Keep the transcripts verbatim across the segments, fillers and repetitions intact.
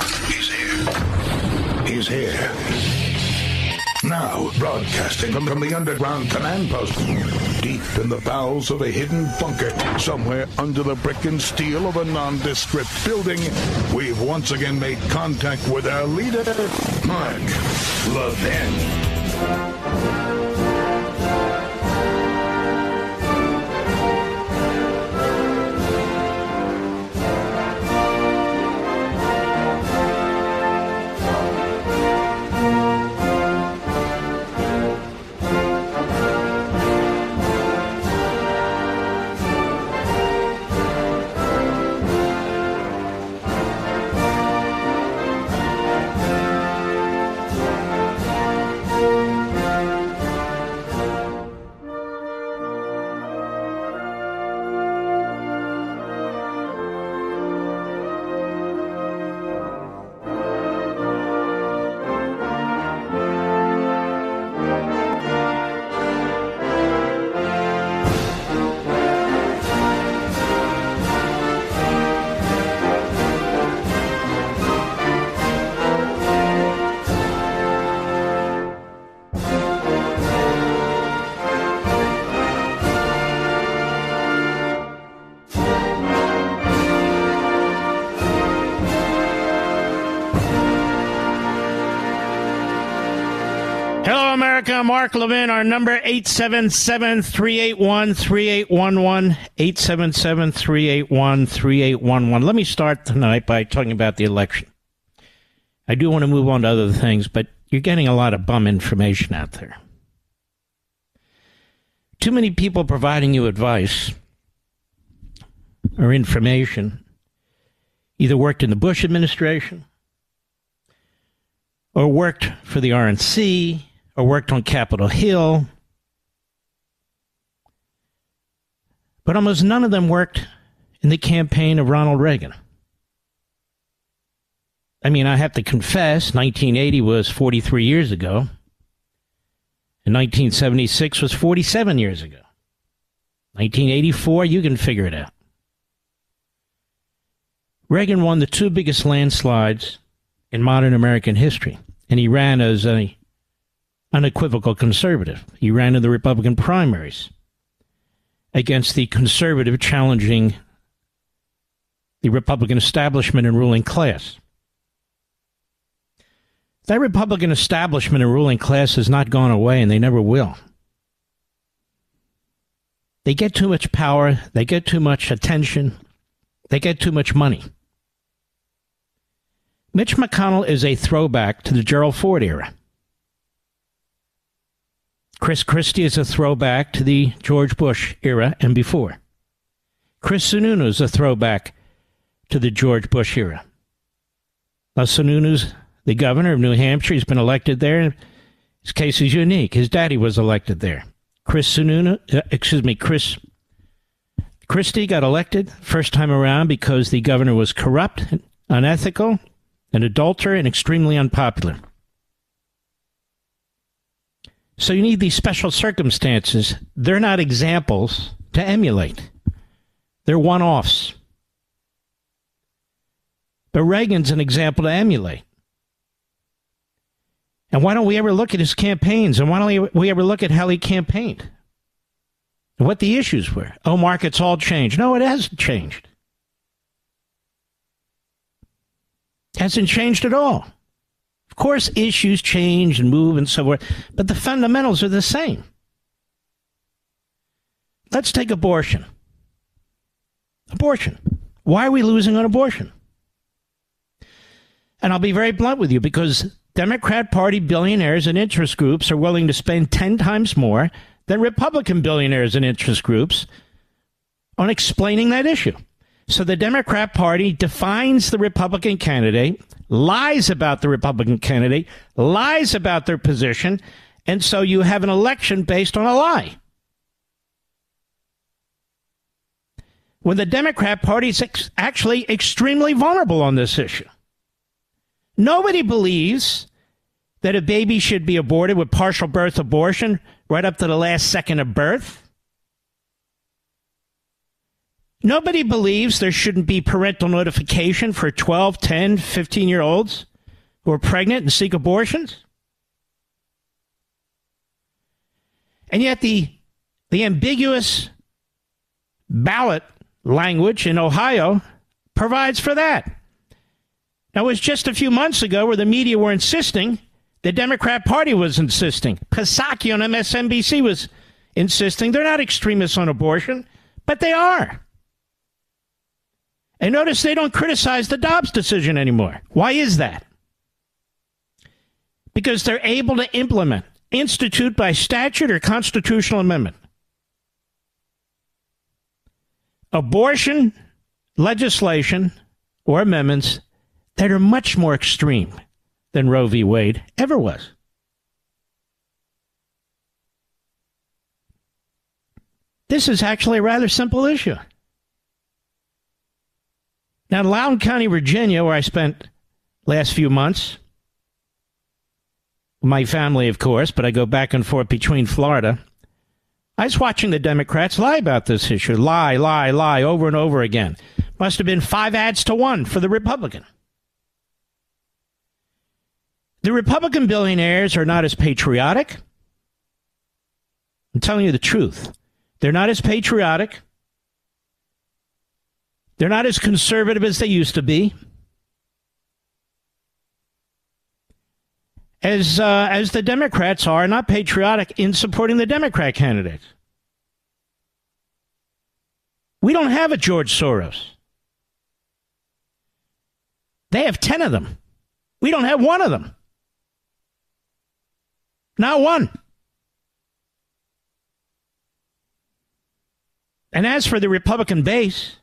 He's here. He's here. Now broadcasting from, from the underground command post, deep in the bowels of a hidden bunker, somewhere under the brick and steel of a nondescript building, we've once again made contact with our leader, Mark Levin. Mark Levin, our number eight seven seven, three eight one, three eight one one, eight seven seven, three eight one, three eight one one. Let me start tonight by talking about the election. I do want to move on to other things, but you're getting a lot of bum information out there. Too many people providing you advice or information either worked in the Bush administration or worked for the R N C, or worked on Capitol Hill, but almost none of them worked in the campaign of Ronald Reagan. I mean, I have to confess, nineteen eighty was forty-three years ago, and nineteen seventy-six was forty-seven years ago. nineteen eighty-four, you can figure it out. Reagan won the two biggest landslides in modern American history, and he ran as a unequivocal conservative. He ran in the Republican primaries against the conservative challenging the Republican establishment and ruling class. That Republican establishment and ruling class has not gone away, and they never will. They get too much power. They get too much attention. They get too much money. Mitch McConnell is a throwback to the Gerald Ford era. Chris Christie is a throwback to the George Bush era and before. Chris Sununu is a throwback to the George Bush era. Now, Sununu's the governor of New Hampshire. He's been elected there. His case is unique. His daddy was elected there. Chris Sununu, uh, excuse me, Chris Christie got elected first time around because the governor was corrupt, unethical, an adulterer, and extremely unpopular. So you need these special circumstances. They're not examples to emulate. They're one-offs. But Reagan's an example to emulate. And why don't we ever look at his campaigns? And why don't we ever look at how he campaigned? And what the issues were? Oh, Mark, it's all changed. No, it hasn't changed. It hasn't changed at all. Of course, issues change and move and so forth, but the fundamentals are the same. Let's take abortion. Abortion. Why are we losing on abortion? And I'll be very blunt with you, because Democrat Party billionaires and interest groups are willing to spend ten times more than Republican billionaires and interest groups on explaining that issue. So the Democrat Party defines the Republican candidate, lies about the Republican candidate, lies about their position, and so you have an election based on a lie. When the Democrat Party is ex- actually extremely vulnerable on this issue. Nobody believes that a baby should be aborted with partial birth abortion right up to the last second of birth. Nobody believes there shouldn't be parental notification for twelve, ten, fifteen-year-olds who are pregnant and seek abortions. And yet the, the ambiguous ballot language in Ohio provides for that. Now, it was just a few months ago where the media were insisting, the Democrat Party was insisting, Psaki on M S N B C was insisting they're not extremists on abortion, but they are. And notice they don't criticize the Dobbs decision anymore. Why is that? Because they're able to implement, institute by statute or constitutional amendment, abortion legislation or amendments that are much more extreme than Roe v. Wade ever was. This is actually a rather simple issue. Now, in Loudoun County, Virginia, where I spent last few months, my family, of course, but I go back and forth between Florida, I was watching the Democrats lie about this issue. Lie, lie, lie, over and over again. Must have been five ads to one for the Republican. The Republican billionaires are not as patriotic. I'm telling you the truth. They're not as patriotic. They're not as conservative as they used to be. As, uh, as the Democrats are not patriotic in supporting the Democrat candidates. We don't have a George Soros. They have ten of them. We don't have one of them. Not one. And as for the Republican base,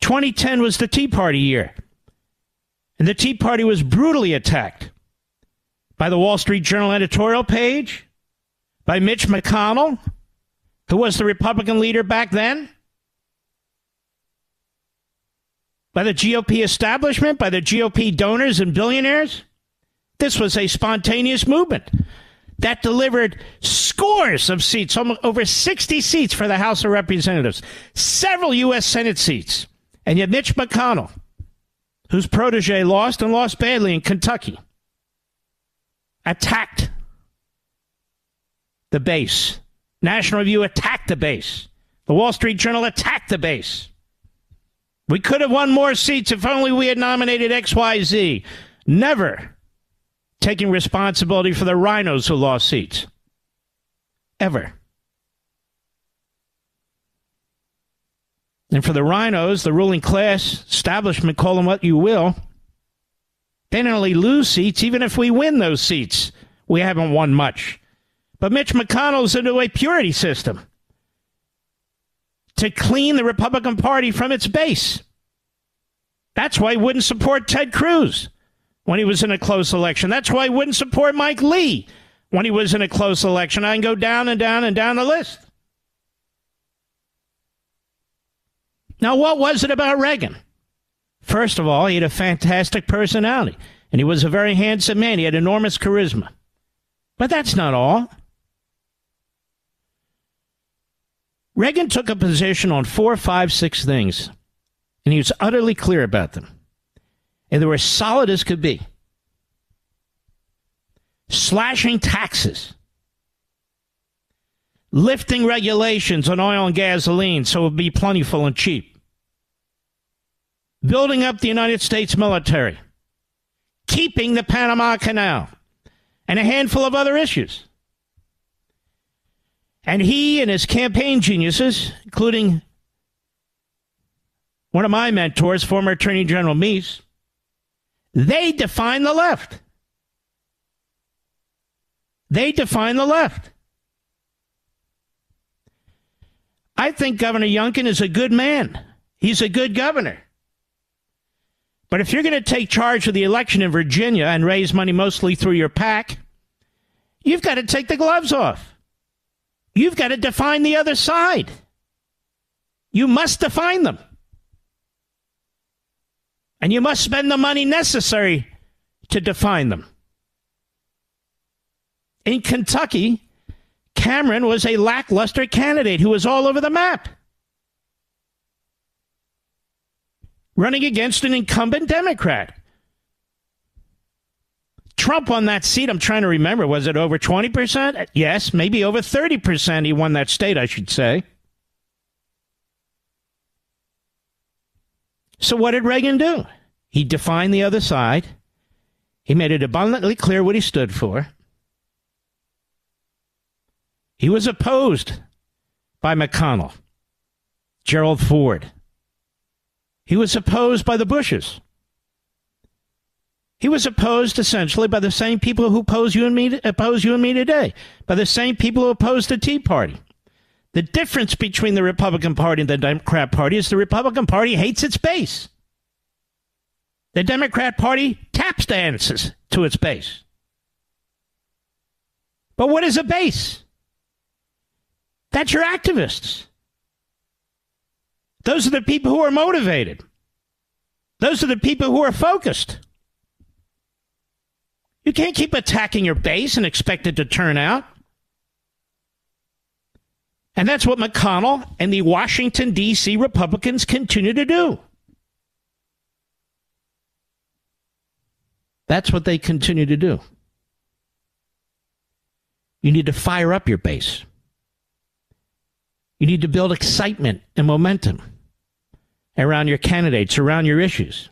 twenty ten was the Tea Party year. And the Tea Party was brutally attacked by the Wall Street Journal editorial page, by Mitch McConnell, who was the Republican leader back then, by the G O P establishment, by the G O P donors and billionaires. This was a spontaneous movement that delivered scores of seats, over sixty seats for the House of Representatives, several U S Senate seats. And yet Mitch McConnell, whose protege lost and lost badly in Kentucky, attacked the base. National Review attacked the base. The Wall Street Journal attacked the base. We could have won more seats if only we had nominated X Y Z. Never taking responsibility for the rhinos who lost seats. Ever. And for the rhinos, the ruling class, establishment, call them what you will, they not only lose seats, even if we win those seats, we haven't won much. But Mitch McConnell's into a purity system to clean the Republican Party from its base. That's why he wouldn't support Ted Cruz when he was in a close election. That's why he wouldn't support Mike Lee when he was in a close election. I can go down and down and down the list. Now, what was it about Reagan? First of all, he had a fantastic personality, and he was a very handsome man. He had enormous charisma. But that's not all. Reagan took a position on four, five, six things, and he was utterly clear about them. And they were as solid as could be. Slashing taxes. Lifting regulations on oil and gasoline so it would be plentiful and cheap. Building up the United States military, keeping the Panama Canal, and a handful of other issues. And he and his campaign geniuses, including one of my mentors, former Attorney General Meese, they define the left. They define the left. I think Governor Youngkin is a good man. He's a good governor. But if you're going to take charge of the election in Virginia and raise money mostly through your PAC, you've got to take the gloves off. You've got to define the other side. You must define them. And you must spend the money necessary to define them. In Kentucky, Cameron was a lackluster candidate who was all over the map. running against an incumbent Democrat. Trump won that seat, I'm trying to remember, was it over twenty percent? Yes, maybe over thirty percent he won that state, I should say. So what did Reagan do? He defined the other side. He made it abundantly clear what he stood for. He was opposed by McConnell, Gerald Ford. He was opposed by the Bushes. He was opposed essentially by the same people who oppose you and me, oppose you and me today, by the same people who oppose the Tea Party. The difference between the Republican Party and the Democrat Party is the Republican Party hates its base. The Democrat Party taps dances to its base. But what is a base? That's your activists. Those are the people who are motivated. Those are the people who are focused. You can't keep attacking your base and expect it to turn out. And that's what McConnell and the Washington, D C Republicans continue to do. That's what they continue to do. You need to fire up your base. You need to build excitement and momentum around your candidates, around your issues.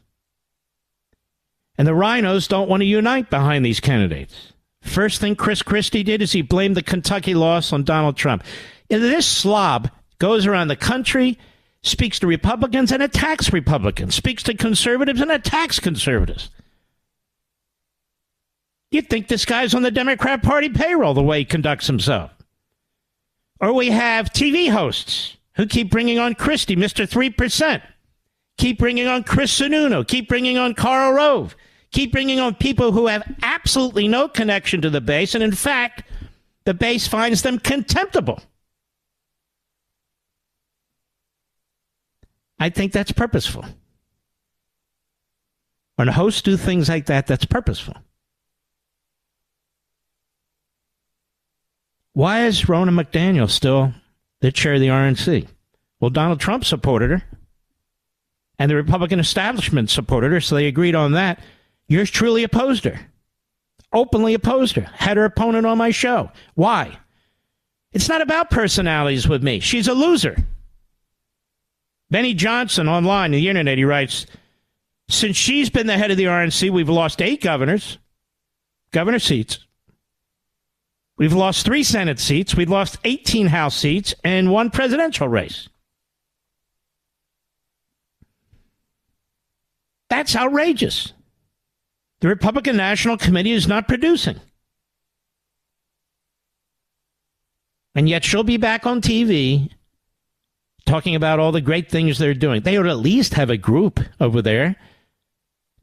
And the rhinos don't want to unite behind these candidates. First thing Chris Christie did is he blamed the Kentucky loss on Donald Trump. And this slob goes around the country, speaks to Republicans and attacks Republicans, speaks to conservatives and attacks conservatives. You'd think this guy's on the Democrat Party payroll the way he conducts himself. Or we have T V hosts who keep bringing on Christie, Mister three percent. Keep bringing on Chris Sununu. Keep bringing on Karl Rove. Keep bringing on people who have absolutely no connection to the base. And in fact, the base finds them contemptible. I think that's purposeful. When hosts do things like that, that's purposeful. Why is Rona McDaniel still the chair of the R N C? Well, Donald Trump supported her. And the Republican establishment supported her, so they agreed on that. Yours truly opposed her. Openly opposed her. Had her opponent on my show. Why? It's not about personalities with me. She's a loser. Benny Johnson online, the internet, he writes, since she's been the head of the R N C, we've lost eight governors, governor seats. We've lost three Senate seats. We've lost eighteen House seats and one presidential race. That's outrageous. The Republican National Committee is not producing. And yet she'll be back on T V talking about all the great things they're doing. They ought to at least have a group over there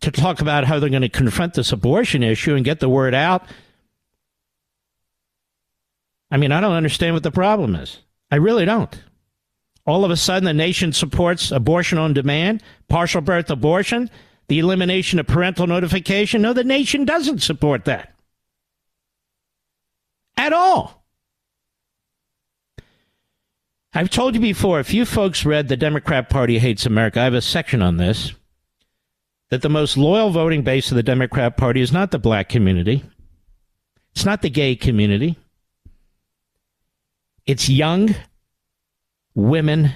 to talk about how they're going to confront this abortion issue and get the word out. I mean, I don't understand what the problem is. I really don't. All of a sudden, the nation supports abortion on demand, partial birth abortion, the elimination of parental notification. No, the nation doesn't support that. At all. I've told you before, if you folks read The Democrat Party Hates America, I have a section on this, that the most loyal voting base of the Democrat Party is not the black community. It's not the gay community. It's young women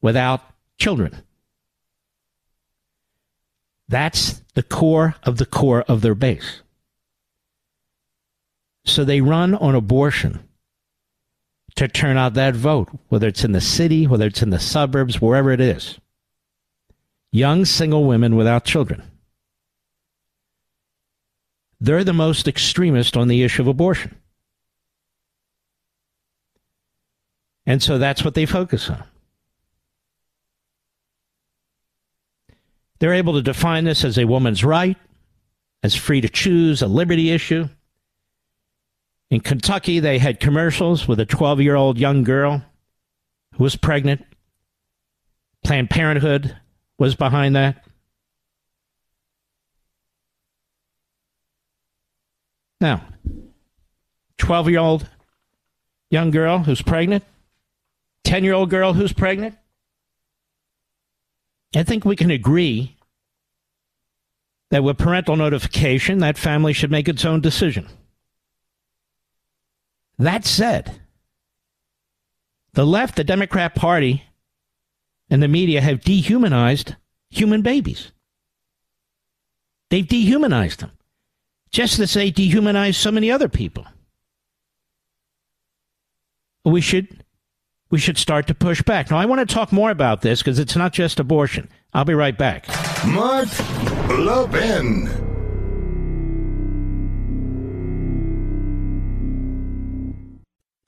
without children. That's the core of the core of their base. So they run on abortion to turn out that vote, whether it's in the city, whether it's in the suburbs, wherever it is. Young single women without children. They're the most extremist on the issue of abortion. And so that's what they focus on. They're able to define this as a woman's right, as free to choose, a liberty issue. In Kentucky, they had commercials with a twelve-year-old young girl who was pregnant. Planned Parenthood was behind that. Now, twelve-year-old young girl who's pregnant. ten-year-old girl who's pregnant. I think we can agree that with parental notification, that family should make its own decision. That said, the left, the Democrat Party, and the media have dehumanized human babies. They've dehumanized them, just as they dehumanize so many other people. We should, we should start to push back. Now, I want to talk more about this because it's not just abortion. I'll be right back. Mark Levin.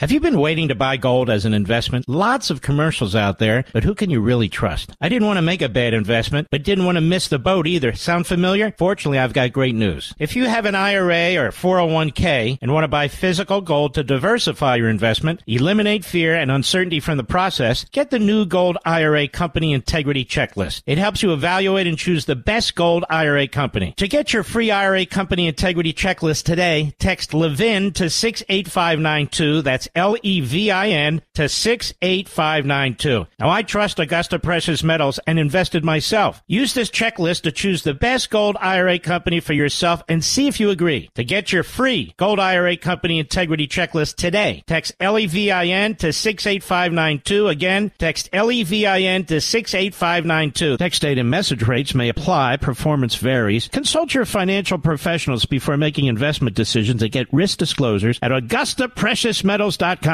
Have you been waiting to buy gold as an investment? Lots of commercials out there, but who can you really trust? I didn't want to make a bad investment, but didn't want to miss the boat either. Sound familiar? Fortunately, I've got great news. If you have an I R A or four oh one k and want to buy physical gold to diversify your investment, eliminate fear and uncertainty from the process, get the new Gold I R A Company Integrity Checklist. It helps you evaluate and choose the best gold I R A company. To get your free I R A Company Integrity Checklist today, text LEVIN to six eight five nine two. That's L E V I N to six eight five nine two. Now, I trust Augusta Precious Metals and invested myself. Use this checklist to choose the best gold I R A company for yourself and see if you agree. To get your free Gold I R A Company Integrity Checklist today, text L E V I N to six eight five nine two. Again, text L E V I N to six eight five nine two. Text date and message rates may apply. Performance varies. Consult your financial professionals before making investment decisions and get risk disclosures at Augusta Precious Metals. We have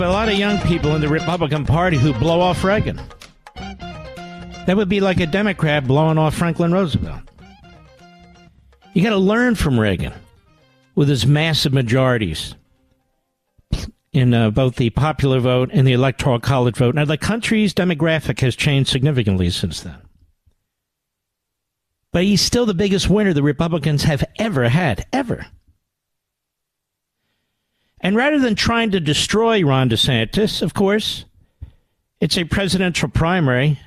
a lot of young people in the Republican Party who blow off Reagan. That would be like a Democrat blowing off Franklin Roosevelt. You got to learn from Reagan with his massive majorities in uh, both the popular vote and the electoral college vote. Now, the country's demographic has changed significantly since then. But he's still the biggest winner the Republicans have ever had, ever. And rather than trying to destroy Ron DeSantis, of course, it's a presidential primary.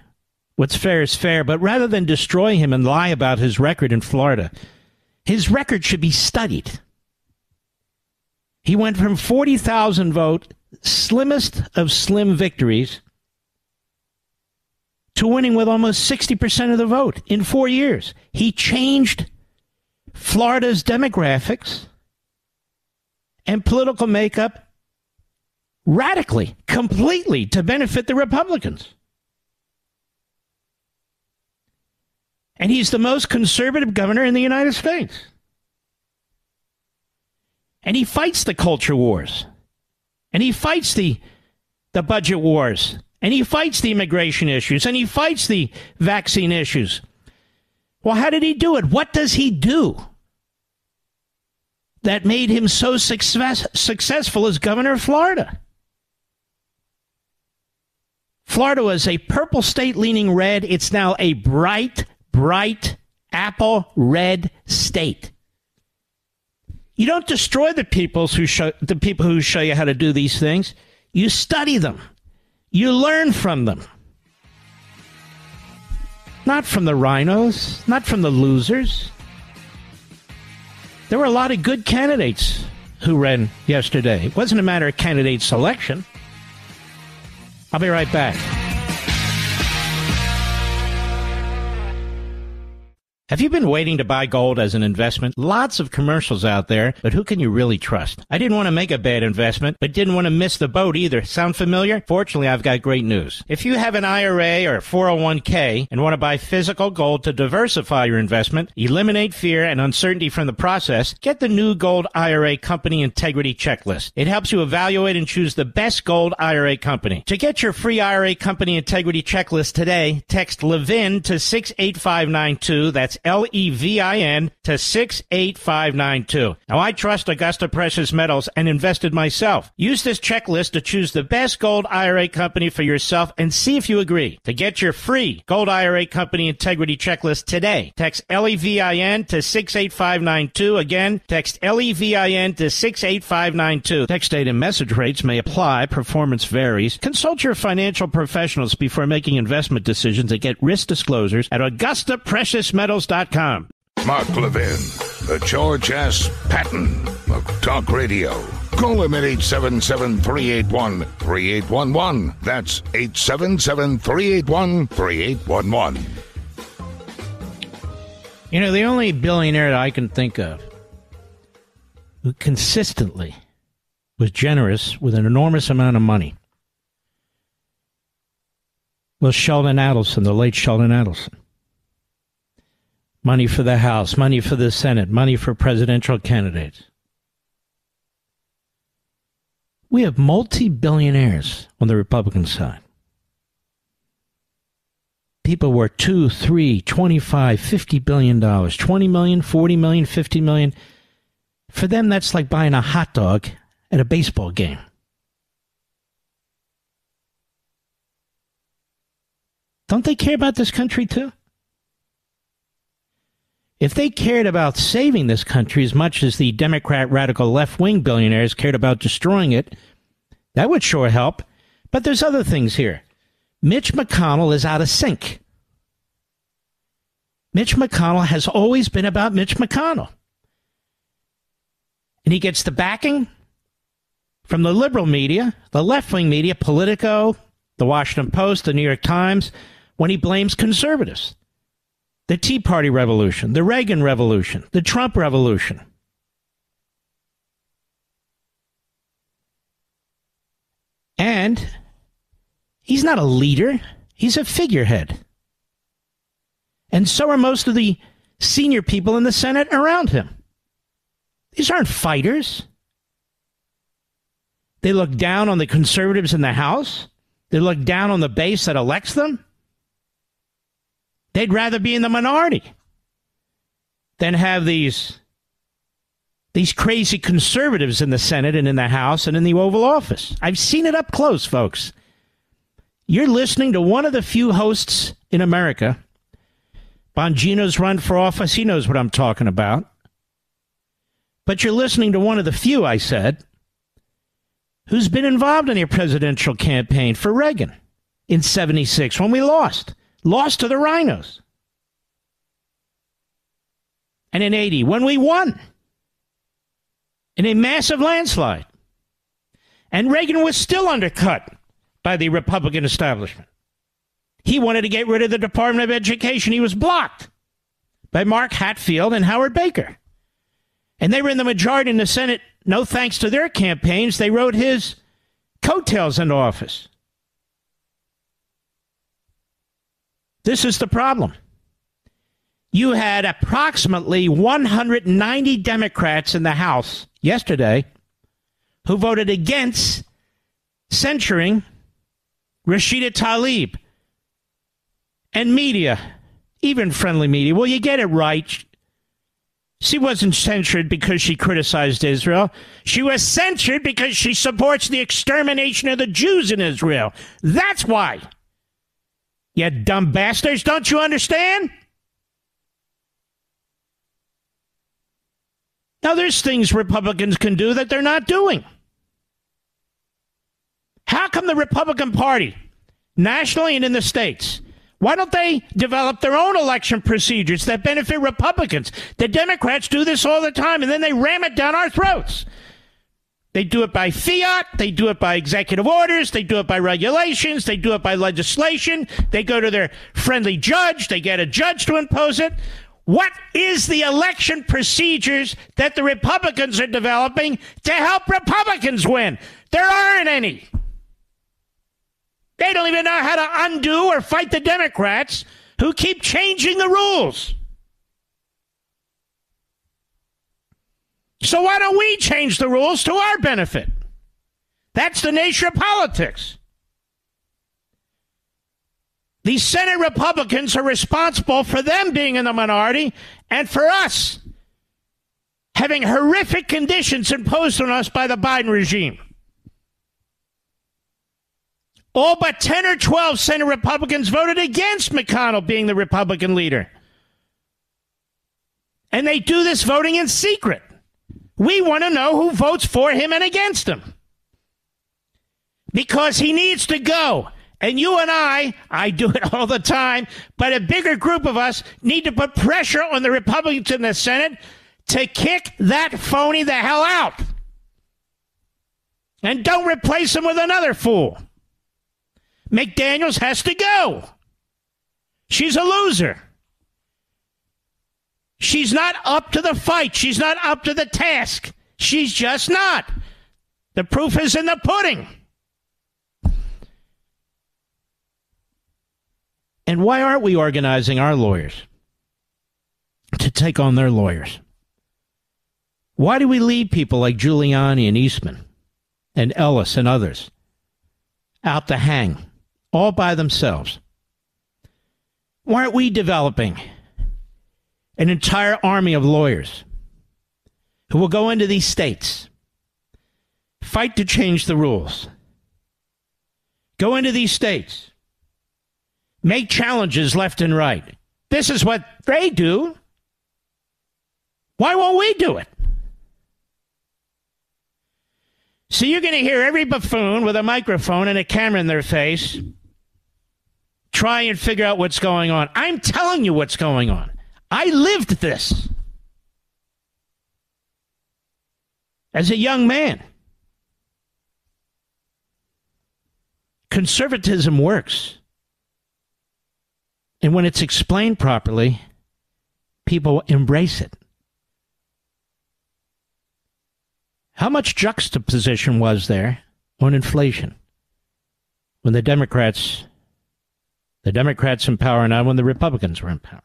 What's fair is fair. But rather than destroy him and lie about his record in Florida, his record should be studied. He went from forty thousand vote, slimmest of slim victories, to winning with almost sixty percent of the vote in four years. He changed Florida's demographics and political makeup radically, completely, to benefit the Republicans. And he's the most conservative governor in the United States. And he fights the culture wars. And he fights the, the budget wars. And he fights the immigration issues, and he fights the vaccine issues. Well, how did he do it? What does he do that made him so success, successful as governor of Florida? Florida was a purple state leaning red. It's now a bright, bright apple red state. You don't destroy the peoples who show, the people who show you how to do these things. You study them. You learn from them. Not from the rhinos, not from the losers. There were a lot of good candidates who ran yesterday. It wasn't a matter of candidate selection. I'll be right back. Have you been waiting to buy gold as an investment? Lots of commercials out there, but who can you really trust? I didn't want to make a bad investment, but didn't want to miss the boat either. Sound familiar? Fortunately, I've got great news. If you have an I R A or four oh one k and want to buy physical gold to diversify your investment, eliminate fear and uncertainty from the process, get the new Gold I R A Company Integrity Checklist. It helps you evaluate and choose the best gold I R A company. To get your free I R A Company Integrity Checklist today, text LEVIN to six eight five nine two. That's L E V I N to six eight five nine two. Now, I trust Augusta Precious Metals and invested myself. Use this checklist to choose the best gold I R A company for yourself and see if you agree. To get your free Gold I R A Company Integrity Checklist today, text L E V I N to six eight five nine two. Again, text L E V I N to six eight five nine two. Text date and message rates may apply. Performance varies. Consult your financial professionals before making investment decisions and get risk disclosures at Augusta Precious Metals dot com. Mark Levin, the George S. Patton of talk radio. Call him at eight seven seven, three eight one, three eight one one. That's eight seven seven, three eight one, three eight one one. You know, the only billionaire that I can think of who consistently was generous with an enormous amount of money was Sheldon Adelson, the late Sheldon Adelson. Money for the House, money for the Senate, money for presidential candidates. We have multi-billionaires on the Republican side. People were two, three, twenty-five, fifty billion dollars, twenty million, forty million, fifty million. For them, that's like buying a hot dog at a baseball game. Don't they care about this country too? If they cared about saving this country as much as the Democrat radical left-wing billionaires cared about destroying it, that would sure help. But there's other things here. Mitch McConnell is out of sync. Mitch McConnell has always been about Mitch McConnell. And he gets the backing from the liberal media, the left-wing media, Politico, the Washington Post, the New York Times, when he blames conservatives. The Tea Party Revolution, the Reagan Revolution, the Trump Revolution. And he's not a leader. He's a figurehead. And so are most of the senior people in the Senate around him. These aren't fighters. They look down on the conservatives in the House. They look down on the base that elects them. They'd rather be in the minority than have these, these crazy conservatives in the Senate and in the House and in the Oval Office. I've seen it up close, folks. You're listening to one of the few hosts in America. Bongino's run for office. He knows what I'm talking about. But you're listening to one of the few, I said, who's been involved in your presidential campaign for Reagan in seventy-six when we lost. Lost to the rhinos. And in eighty, when we won. In a massive landslide. And Reagan was still undercut by the Republican establishment. He wanted to get rid of the Department of Education. He was blocked by Mark Hatfield and Howard Baker. And they were in the majority in the Senate. No thanks to their campaigns, they rode his coattails into office. This is the problem. You had approximately one hundred ninety Democrats in the House yesterday who voted against censuring Rashida Tlaib and media, even friendly media. Well, you get it right. She wasn't censured because she criticized Israel. She was censured because she supports the extermination of the Jews in Israel. That's why. You dumb bastards, don't you understand? Now, there's things Republicans can do that they're not doing. How come the Republican Party, nationally and in the states, why don't they develop their own election procedures that benefit Republicans? The Democrats do this all the time, and then they ram it down our throats. They do it by fiat, they do it by executive orders, they do it by regulations, they do it by legislation, they go to their friendly judge, they get a judge to impose it. What is the election procedures that the Republicans are developing to help Republicans win? There aren't any. They don't even know how to undo or fight the Democrats who keep changing the rules. So why don't we change the rules to our benefit? That's the nature of politics. These Senate Republicans are responsible for them being in the minority and for us having horrific conditions imposed on us by the Biden regime. All but ten or twelve Senate Republicans voted against McConnell being the Republican leader. And they do this voting in secret. We want to know who votes for him and against him. Because he needs to go. And you and I, I do it all the time, but a bigger group of us need to put pressure on the Republicans in the Senate to kick that phony the hell out. And don't replace him with another fool. McDaniels has to go. She's a loser. She's not up to the fight. She's not up to the task. She's just not. The proof is in the pudding. And why aren't we organizing our lawyers to take on their lawyers? Why do we leave people like Giuliani and Eastman and Ellis and others out to hang all by themselves? Why aren't we developing an entire army of lawyers who will go into these states, fight to change the rules, go into these states, make challenges left and right? This is what they do. Why won't we do it? So you're going to hear every buffoon with a microphone and a camera in their face try and figure out what's going on. I'm telling you what's going on. I lived this as a young man. Conservatism works. And when it's explained properly, people embrace it. How much juxtaposition was there on inflation when the Democrats, the Democrats in power, and when the Republicans were in power?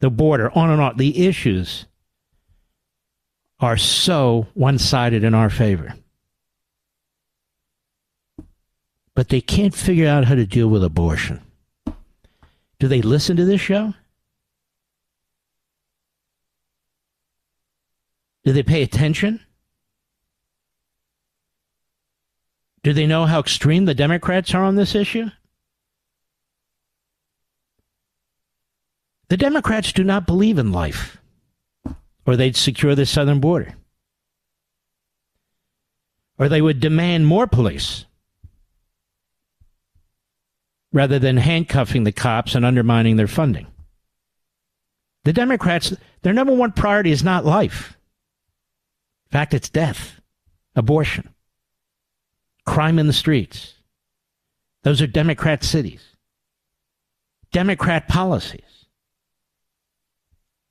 The border, on and on. The issues are so one-sided in our favor. But they can't figure out how to deal with abortion. Do they listen to this show? Do they pay attention? Do they know how extreme the Democrats are on this issue? The Democrats do not believe in life, or they'd secure the southern border, or they would demand more police rather than handcuffing the cops and undermining their funding. The Democrats, their number one priority is not life. In fact, it's death, abortion, crime in the streets. Those are Democrat cities. Democrat policies.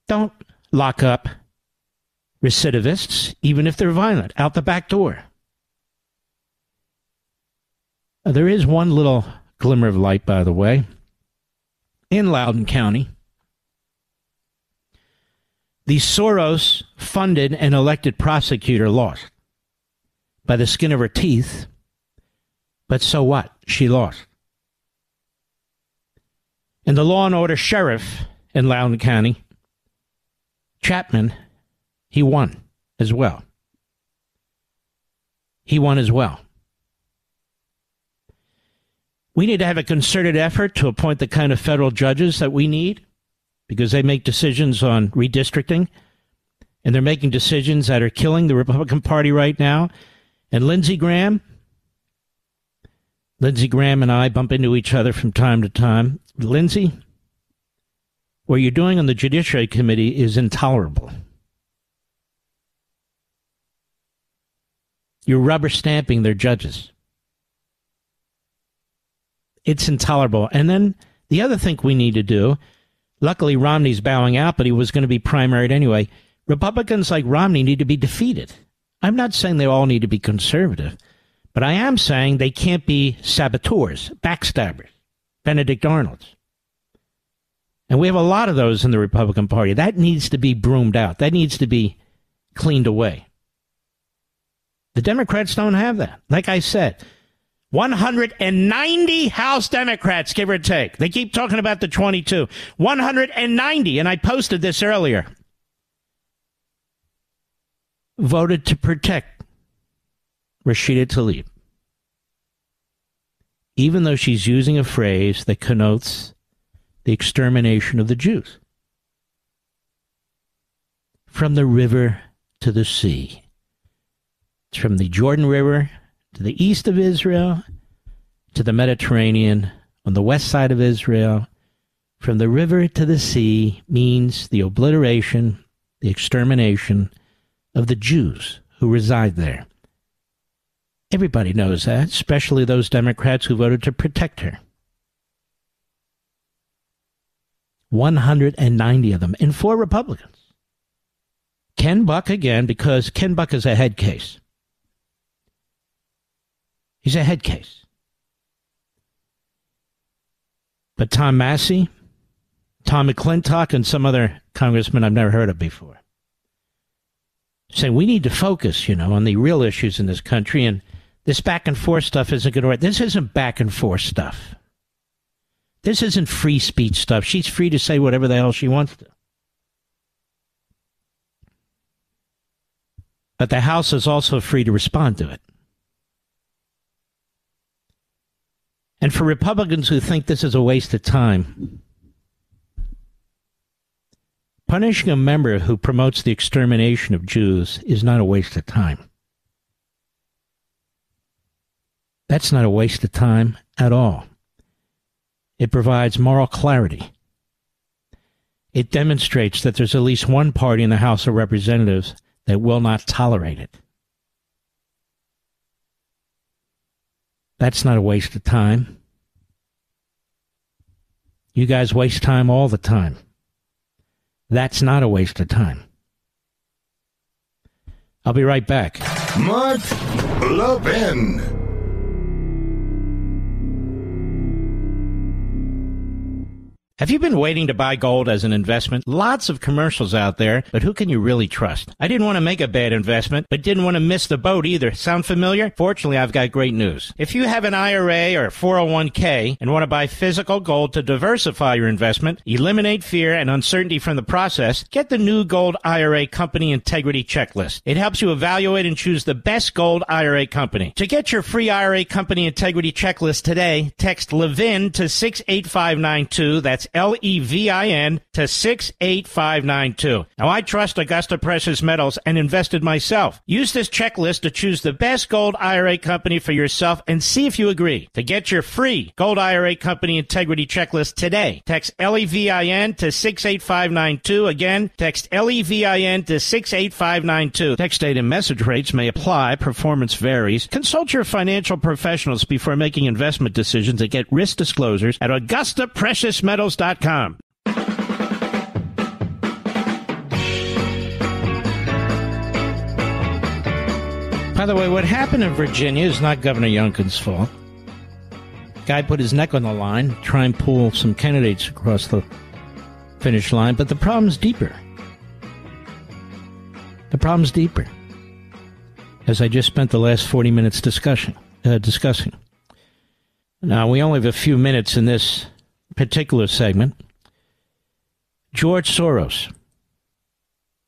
Don't lock up recidivists, even if they're violent, out the back door. There is one little glimmer of light, by the way, in Loudoun County. The Soros-funded and elected prosecutor lost by the skin of her teeth. But so what? She lost. And the law and order sheriff in Loudoun County, Chapman, he won as well. He won as well. We need to have a concerted effort to appoint the kind of federal judges that we need, because they make decisions on redistricting, and they're making decisions that are killing the Republican Party right now. And Lindsey Graham, Lindsey Graham and I bump into each other from time to time. Lindsey, what you're doing on the Judiciary Committee is intolerable. You're rubber stamping their judges. It's intolerable. And then the other thing we need to do, luckily Romney's bowing out, but he was going to be primaried anyway. Republicans like Romney need to be defeated. I'm not saying they all need to be conservative, but I am saying they can't be saboteurs, backstabbers, Benedict Arnolds. And we have a lot of those in the Republican Party. That needs to be broomed out. That needs to be cleaned away. The Democrats don't have that. Like I said, one hundred ninety House Democrats, give or take. They keep talking about the twenty-two. one hundred ninety, and I posted this earlier, voted to protect Rashida Tlaib, even though she's using a phrase that connotes the extermination of the Jews. From the river to the sea. It's from the Jordan River to the east of Israel, to the Mediterranean, on the west side of Israel. From the river to the sea means the obliteration, the extermination of the Jews who reside there. Everybody knows that, especially those Democrats who voted to protect her. one hundred ninety of them, and four Republicans. Ken Buck again, because Ken Buck is a head case. He's a head case. But Tom Massie, Tom McClintock, and some other congressman I've never heard of before say we need to focus, you know, on the real issues in this country, and this back and forth stuff isn't going to work. This isn't back and forth stuff. This isn't free speech stuff. She's free to say whatever the hell she wants to. But the House is also free to respond to it. And for Republicans who think this is a waste of time, punishing a member who promotes the extermination of Jews is not a waste of time. That's not a waste of time at all. It provides moral clarity. It demonstrates that there's at least one party in the House of Representatives that will not tolerate it. That's not a waste of time. You guys waste time all the time. That's not a waste of time. I'll be right back. Mark Levin. Have you been waiting to buy gold as an investment? Lots of commercials out there, but who can you really trust? I didn't want to make a bad investment, but didn't want to miss the boat either. Sound familiar? Fortunately, I've got great news. If you have an I R A or four oh one k and want to buy physical gold to diversify your investment, eliminate fear and uncertainty from the process, get the new Gold I R A Company Integrity Checklist. It helps you evaluate and choose the best gold I R A company. To get your free I R A Company Integrity Checklist today, text LEVIN to six eight five nine two. That's L E V I N to six eight five nine two. Now, I trust Augusta Precious Metals and invested myself. Use this checklist to choose the best gold I R A company for yourself and see if you agree. To get your free Gold I R A Company Integrity Checklist today, text L E V I N to six eight five nine two. Again, text L E V I N to six eight five nine two. Text date and message rates may apply. Performance varies. Consult your financial professionals before making investment decisions and get risk disclosures at Augusta Precious Metals. By the way, what happened in Virginia is not Governor Youngkin's fault. Guy put his neck on the line, try and pull some candidates across the finish line, but the problem's deeper. The problem's deeper, as I just spent the last forty minutes discussion, uh, discussing. Now, we only have a few minutes in this particular segment. George Soros,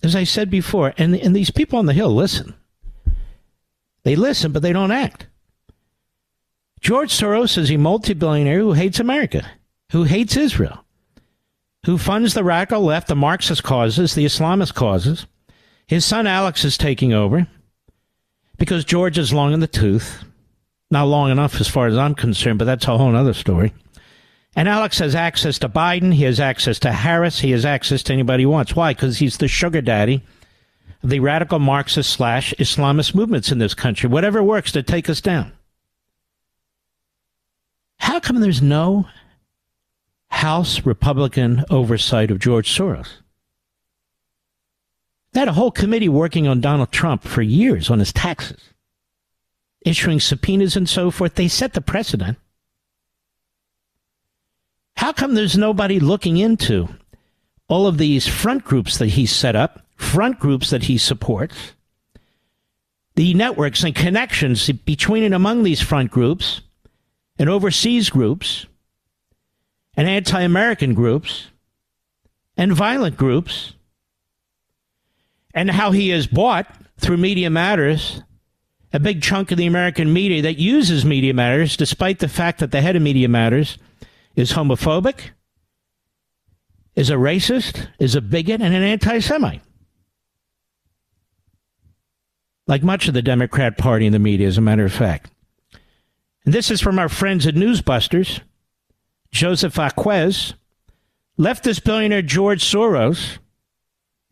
as I said before, and, and these people on the Hill listen. They listen, but they don't act. George Soros is a multi-billionaire who hates America, who hates Israel, who funds the radical left, the Marxist causes, the Islamist causes. His son Alex is taking over because George is long in the tooth. Not long enough as far as I'm concerned, but that's a whole other story. And Alex has access to Biden. He has access to Harris. He has access to anybody he wants. Why? Because he's the sugar daddy of the radical Marxist slash Islamist movements in this country. Whatever works to take us down. How come there's no House Republican oversight of George Soros? They had a whole committee working on Donald Trump for years on his taxes, issuing subpoenas and so forth. They set the precedent. How come there's nobody looking into all of these front groups that he set up, front groups that he supports, the networks and connections between and among these front groups and overseas groups and anti-American groups and violent groups, and how he has bought through Media Matters a big chunk of the American media that uses Media Matters, despite the fact that the head of Media Matters is homophobic, is a racist, is a bigot, and an anti-Semite. Like much of the Democrat Party and the media, as a matter of fact. And this is from our friends at Newsbusters. Joseph Aquez, leftist billionaire George Soros,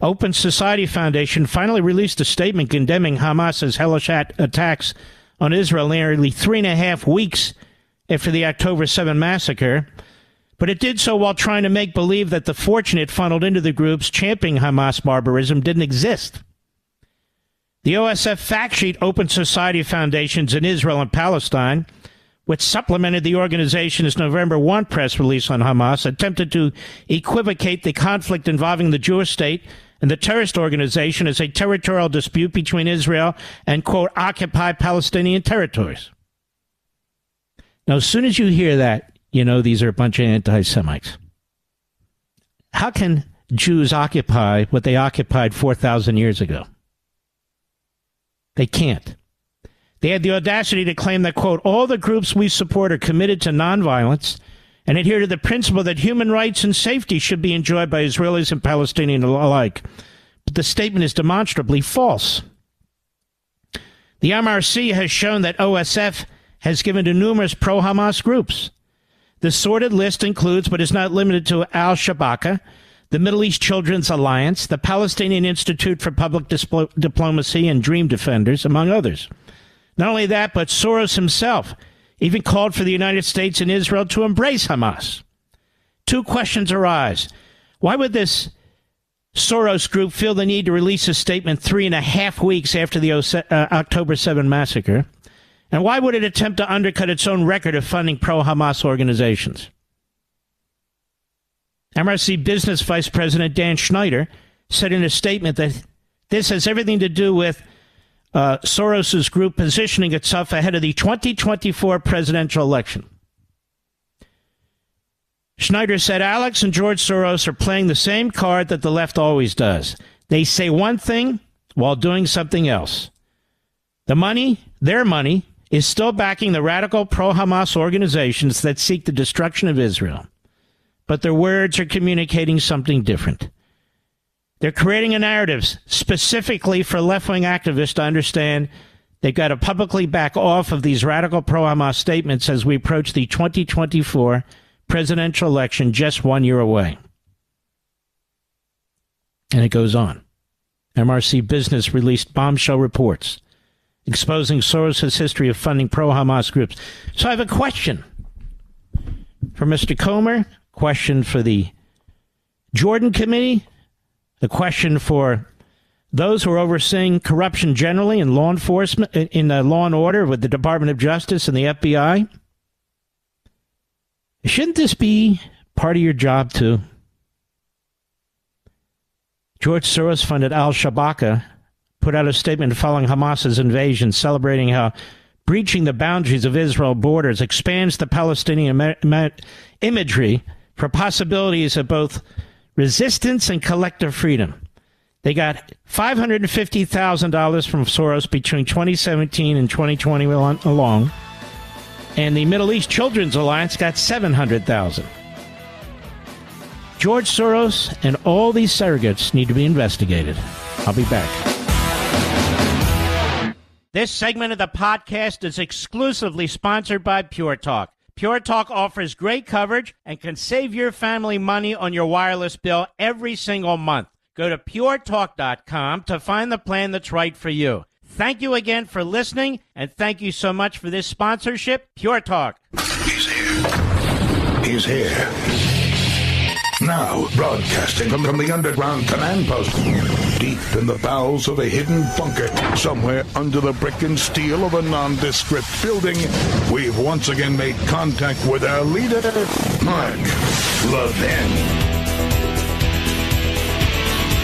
Open Society Foundation finally released a statement condemning Hamas's hellish at- attacks on Israel nearly three and a half weeks after the October seventh massacre. But it did so while trying to make believe that the fortune it funneled into the groups championing Hamas barbarism didn't exist. The O S F fact sheet, Open Society Foundations in Israel and Palestine, which supplemented the organization's November first press release on Hamas, attempted to equivocate the conflict involving the Jewish state and the terrorist organization as a territorial dispute between Israel and, quote, occupied Palestinian territories. Now, as soon as you hear that, you know these are a bunch of anti-Semites. How can Jews occupy what they occupied four thousand years ago? They can't. They had the audacity to claim that, quote, all the groups we support are committed to nonviolence and adhere to the principle that human rights and safety should be enjoyed by Israelis and Palestinians alike. But the statement is demonstrably false. The M R C has shown that O S F has given to numerous pro-Hamas groups. The sordid list includes, but is not limited to, Al-Shabaka, the Middle East Children's Alliance, the Palestinian Institute for Public Displ- Diplomacy, and Dream Defenders, among others. Not only that, but Soros himself even called for the United States and Israel to embrace Hamas. Two questions arise. Why would this Soros group feel the need to release a statement three and a half weeks after the October seventh massacre? And why would it attempt to undercut its own record of funding pro-Hamas organizations? M R C Business Vice President Dan Schneider said in a statement that this has everything to do with Uh, Soros' group positioning itself ahead of the twenty twenty-four presidential election. Schneider said Alex and George Soros are playing the same card that the left always does. They say one thing while doing something else. The money, their money, is still backing the radical pro-Hamas organizations that seek the destruction of Israel. But their words are communicating something different. They're creating a narrative specifically for left-wing activists to understand they've got to publicly back off of these radical pro-Hamas statements as we approach the twenty twenty-four presidential election just one year away. And it goes on. M R C Business released bombshell reports exposing Soros' history of funding pro-Hamas groups. So I have a question for Mister Comer, question for the Jordan Committee, the question for those who are overseeing corruption generally in law enforcement, in the law and order with the Department of Justice and the F B I. Shouldn't this be part of your job, too? George Soros funded Al-Shabaka, put out a statement following Hamas's invasion, celebrating how breaching the boundaries of Israel borders expands the Palestinian imagery for possibilities of both resistance and collective freedom. They got five hundred fifty thousand dollars from Soros between twenty seventeen and twenty twenty along. And the Middle East Children's Alliance got seven hundred thousand dollars. George Soros and all these surrogates need to be investigated. I'll be back. This segment of the podcast is exclusively sponsored by Pure Talk. Pure Talk offers great coverage and can save your family money on your wireless bill every single month. Go to pure talk dot com to find the plan that's right for you. Thank you again for listening, and thank you so much for this sponsorship, Pure Talk. He's here. He's here. Now, broadcasting from, from the underground command post, deep in the bowels of a hidden bunker, somewhere under the brick and steel of a nondescript building, we've once again made contact with our leader, Mark Levin.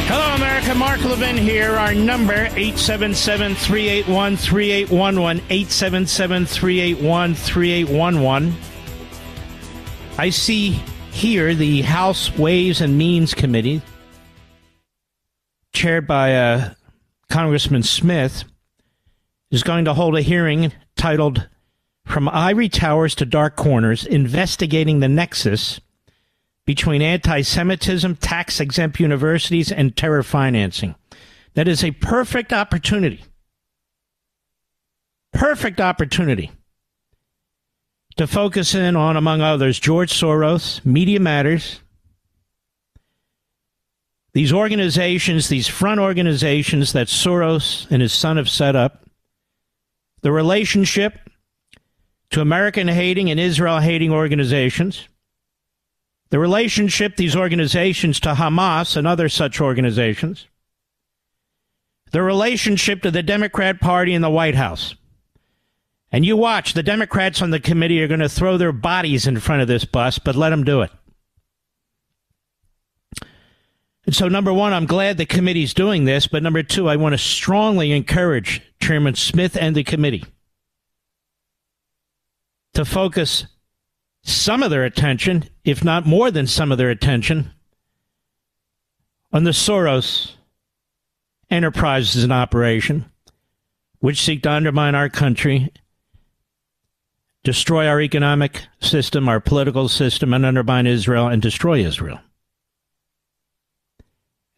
Hello, America. Mark Levin here. Our number, eight seven seven, three eight one, three eight one one, eight seven seven, three eight one, three eight one one. I see... Here, the House Ways and Means Committee, chaired by uh, Congressman Smith, is going to hold a hearing titled From Ivory Towers to Dark Corners, Investigating the Nexus Between Anti-Semitism, Tax-Exempt Universities, and Terror Financing. That is a perfect opportunity. Perfect opportunity. To focus in on, among others, George Soros, Media Matters, These organizations, these front organizations that Soros and his son have set up, the relationship to American-hating and Israel-hating organizations, the relationship, these organizations, to Hamas and other such organizations, the relationship to the Democrat Party and the White House. And you watch, the Democrats on the committee are going to throw their bodies in front of this bus, but let them do it. And so, number one, I'm glad the committee's doing this, but number two, I want to strongly encourage Chairman Smith and the committee to focus some of their attention, if not more than some of their attention, on the Soros enterprises in operation, which seek to undermine our country, destroy our economic system, our political system, and undermine Israel and destroy Israel.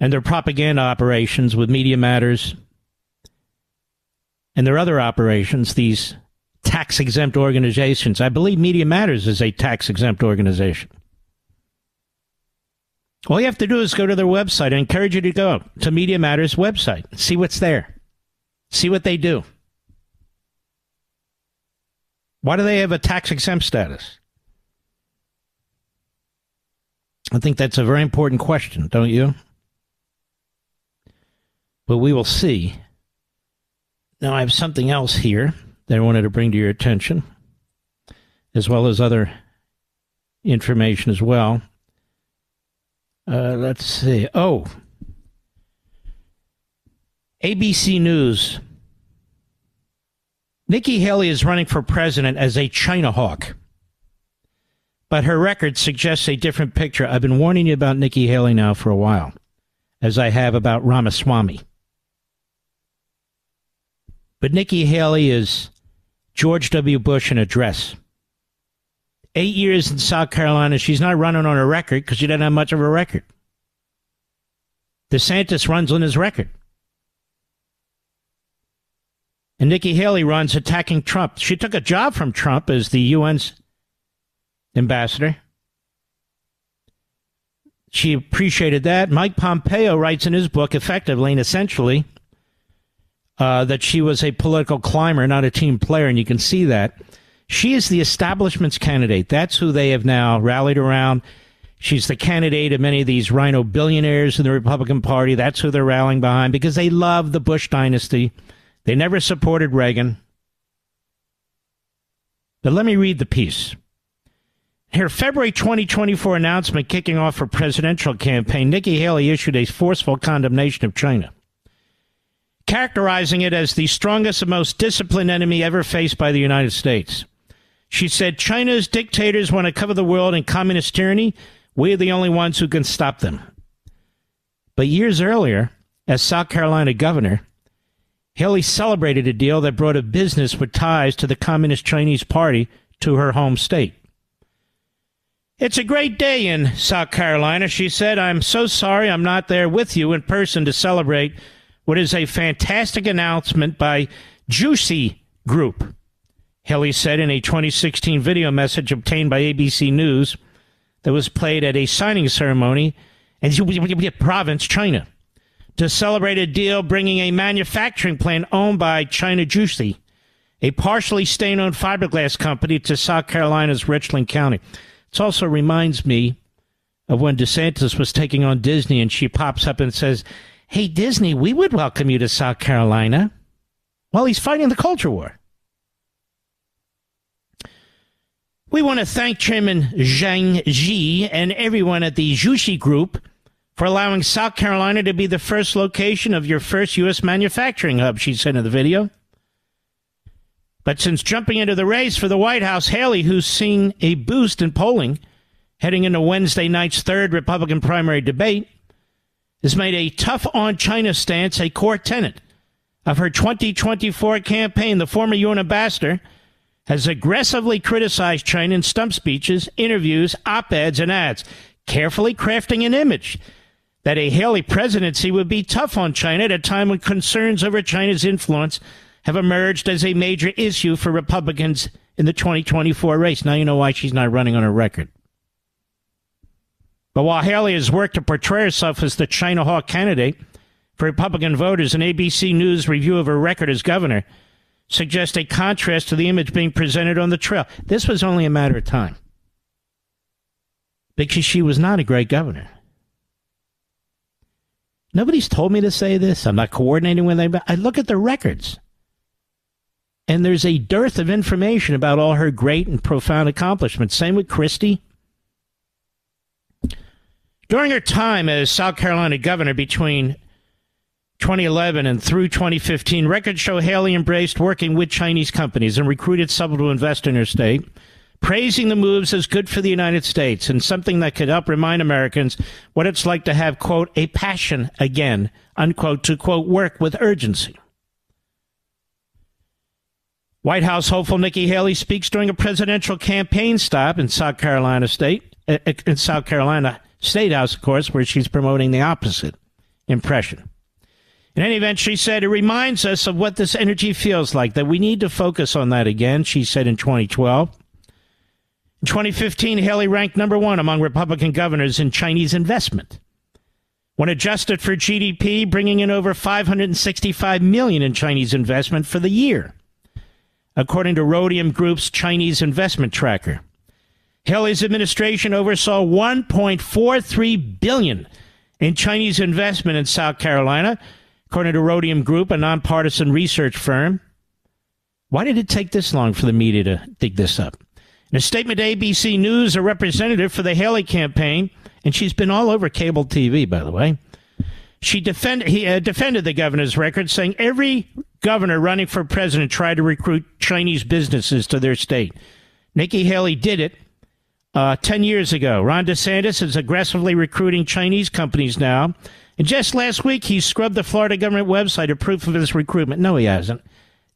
And their propaganda operations with Media Matters and their other operations, these tax-exempt organizations. I believe Media Matters is a tax-exempt organization. All you have to do is go to their website. I encourage you to go to Media Matters' website. See what's there. See what they do. Why do they have a tax-exempt status? I think that's a very important question, don't you? But we will see. Now, I have something else here that I wanted to bring to your attention, as well as other information as well. Uh, let's see. Oh, A B C News. Nikki Haley is running for president as a China hawk, but her record suggests a different picture. I've been warning you about Nikki Haley now for a while, as I have about Ramaswamy. But Nikki Haley is George W. Bush in a dress. Eight years in South Carolina, she's not running on a record because she doesn't have much of a record. DeSantis runs on his record. And Nikki Haley runs attacking Trump. She took a job from Trump as the U N's ambassador. She appreciated that. Mike Pompeo writes in his book, effectively and essentially, uh, that she was a political climber, not a team player, and you can see that. She is the establishment's candidate. That's who they have now rallied around. She's the candidate of many of these rhino billionaires in the Republican Party. That's who they're rallying behind because they love the Bush dynasty. They never supported Reagan. But let me read the piece. Her February twenty twenty-four announcement kicking off her presidential campaign, Nikki Haley issued a forceful condemnation of China, characterizing it as the strongest and most disciplined enemy ever faced by the United States. She said, China's dictators want to cover the world in communist tyranny. We're the only ones who can stop them. But years earlier, as South Carolina governor, Haley celebrated a deal that brought a business with ties to the Communist Chinese Party to her home state. It's a great day in South Carolina, she said. I'm so sorry I'm not there with you in person to celebrate what is a fantastic announcement by Jushi Group, Haley said in a twenty sixteen video message obtained by A B C News that was played at a signing ceremony in Hubei province, China, to celebrate a deal bringing a manufacturing plant owned by China Jushi, a partially state-owned fiberglass company, to South Carolina's Richland County. It also reminds me of when DeSantis was taking on Disney and she pops up and says, hey, Disney, we would welcome you to South Carolina, while he's fighting the culture war. We want to thank Chairman Zhang Ji and everyone at the Jushi Group for allowing South Carolina to be the first location of your first U S manufacturing hub, she said in the video. But since jumping into the race for the White House, Haley, who's seen a boost in polling heading into Wednesday night's third Republican primary debate, has made a tough on China stance a core tenet of her twenty twenty-four campaign. The former U N ambassador has aggressively criticized China in stump speeches, interviews, op-eds, and ads, carefully crafting an image that a Haley presidency would be tough on China at a time when concerns over China's influence have emerged as a major issue for Republicans in the twenty twenty-four race. Now you know why she's not running on her record. But while Haley has worked to portray herself as the China hawk candidate for Republican voters, an A B C News review of her record as governor suggests a contrast to the image being presented on the trail. This was only a matter of time, because she was not a great governor. Nobody's told me to say this. I'm not coordinating with anybody. I look at the records, and there's a dearth of information about all her great and profound accomplishments. Same with Christie. During her time as South Carolina governor between twenty eleven and through twenty fifteen, records show Haley embraced working with Chinese companies and recruited some to invest in her state, praising the moves as good for the United States and something that could help remind Americans what it's like to have, quote, a passion again, unquote, to, quote, work with urgency. White House hopeful Nikki Haley speaks during a presidential campaign stop in South Carolina State, in South Carolina State House, of course, where she's promoting the opposite impression. In any event, she said, it reminds us of what this energy feels like, that we need to focus on that again, she said in twenty twelve. In twenty fifteen, Haley ranked number one among Republican governors in Chinese investment. When adjusted for G D P, bringing in over five hundred sixty-five million dollars in Chinese investment for the year, according to Rhodium Group's Chinese investment tracker. Haley's administration oversaw one point four three billion dollars in Chinese investment in South Carolina, according to Rhodium Group, a nonpartisan research firm. Why did it take this long for the media to dig this up? In a statement to A B C News, a representative for the Haley campaign, and she's been all over cable T V, by the way, she defend, he, uh, defended the governor's record, saying every governor running for president tried to recruit Chinese businesses to their state. Nikki Haley did it uh, ten years ago. Ron DeSantis is aggressively recruiting Chinese companies now. And just last week, he scrubbed the Florida government website of proof of his recruitment. No, he hasn't.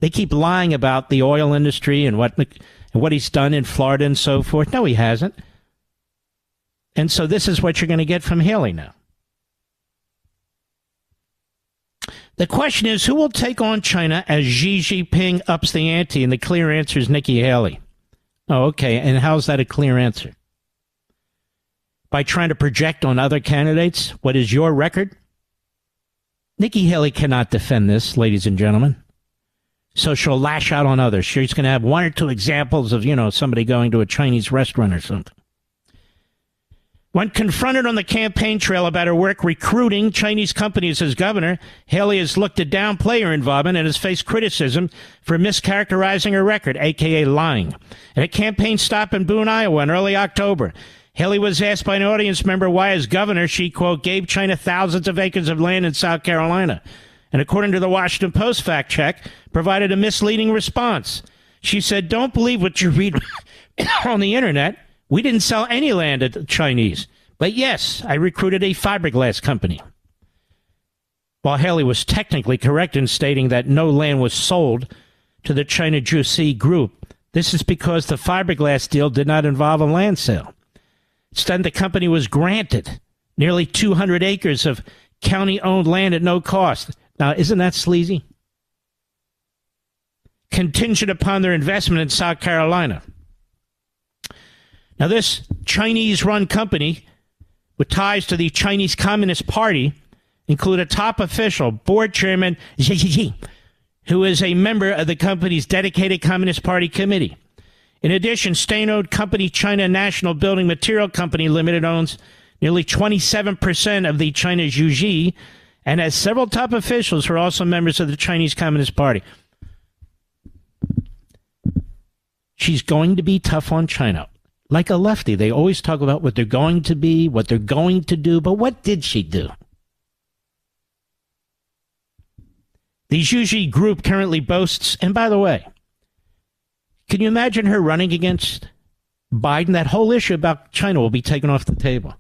They keep lying about the oil industry and what... what he's done in Florida and so forth. No, he hasn't. And so this is what you're going to get from Haley now. The question is, who will take on China as Xi Jinping ups the ante? And the clear answer is Nikki Haley. Oh, okay. And how's that a clear answer? By trying to project on other candidates what is your record? Nikki Haley cannot defend this, ladies and gentlemen. So she'll lash out on others. She's going to have one or two examples of, you know, somebody going to a Chinese restaurant or something. When confronted on the campaign trail about her work recruiting Chinese companies as governor, Haley has looked to downplay her involvement and has faced criticism for mischaracterizing her record, a k a lying. At a campaign stop in Boone, Iowa in early October, Haley was asked by an audience member why, as governor, she, quote, gave China thousands of acres of land in South Carolina, and according to the Washington Post fact check, provided a misleading response. She said, don't believe what you read on the internet. We didn't sell any land to the Chinese. But yes, I recruited a fiberglass company. While Haley was technically correct in stating that no land was sold to the China Jushi Group, this is because the fiberglass deal did not involve a land sale. Instead, the company was granted nearly two hundred acres of county-owned land at no cost. Now, isn't that sleazy? Contingent upon their investment in South Carolina. Now, this Chinese-run company with ties to the Chinese Communist Party include a top official, board chairman, Xi Jinping, who is a member of the company's dedicated Communist Party committee. In addition, state-owned company China National Building Material Company Limited owns nearly twenty-seven percent of the China Jushi, and has several top officials who are also members of the Chinese Communist Party. She's going to be tough on China. Like a lefty, they always talk about what they're going to be, what they're going to do, but what did she do? The Jushi Group currently boasts, and by the way, can you imagine her running against Biden? That whole issue about China will be taken off the table.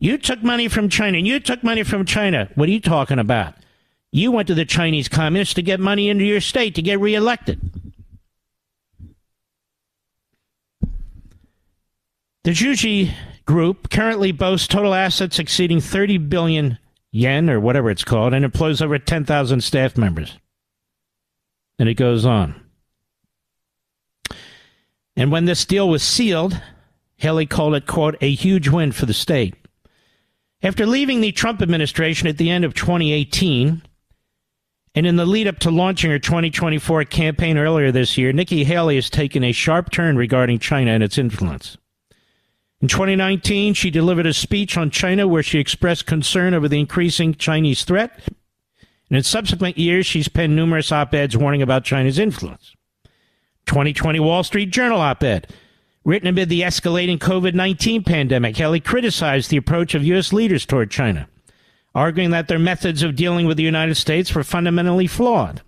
You took money from China, and you took money from China. What are you talking about? You went to the Chinese communists to get money into your state to get reelected. The Jushi Group currently boasts total assets exceeding thirty billion yen, or whatever it's called, and employs over ten thousand staff members. And it goes on. And when this deal was sealed, Haley called it, quote, a huge win for the state. After leaving the Trump administration at the end of twenty eighteen, and in the lead-up to launching her twenty twenty-four campaign earlier this year, Nikki Haley has taken a sharp turn regarding China and its influence. In twenty nineteen, she delivered a speech on China where she expressed concern over the increasing Chinese threat, and in subsequent years, she's penned numerous op-eds warning about China's influence. twenty twenty Wall Street Journal op-ed, written amid the escalating COVID nineteen pandemic, Haley criticized the approach of U S leaders toward China, arguing that their methods of dealing with the United States were fundamentally flawed.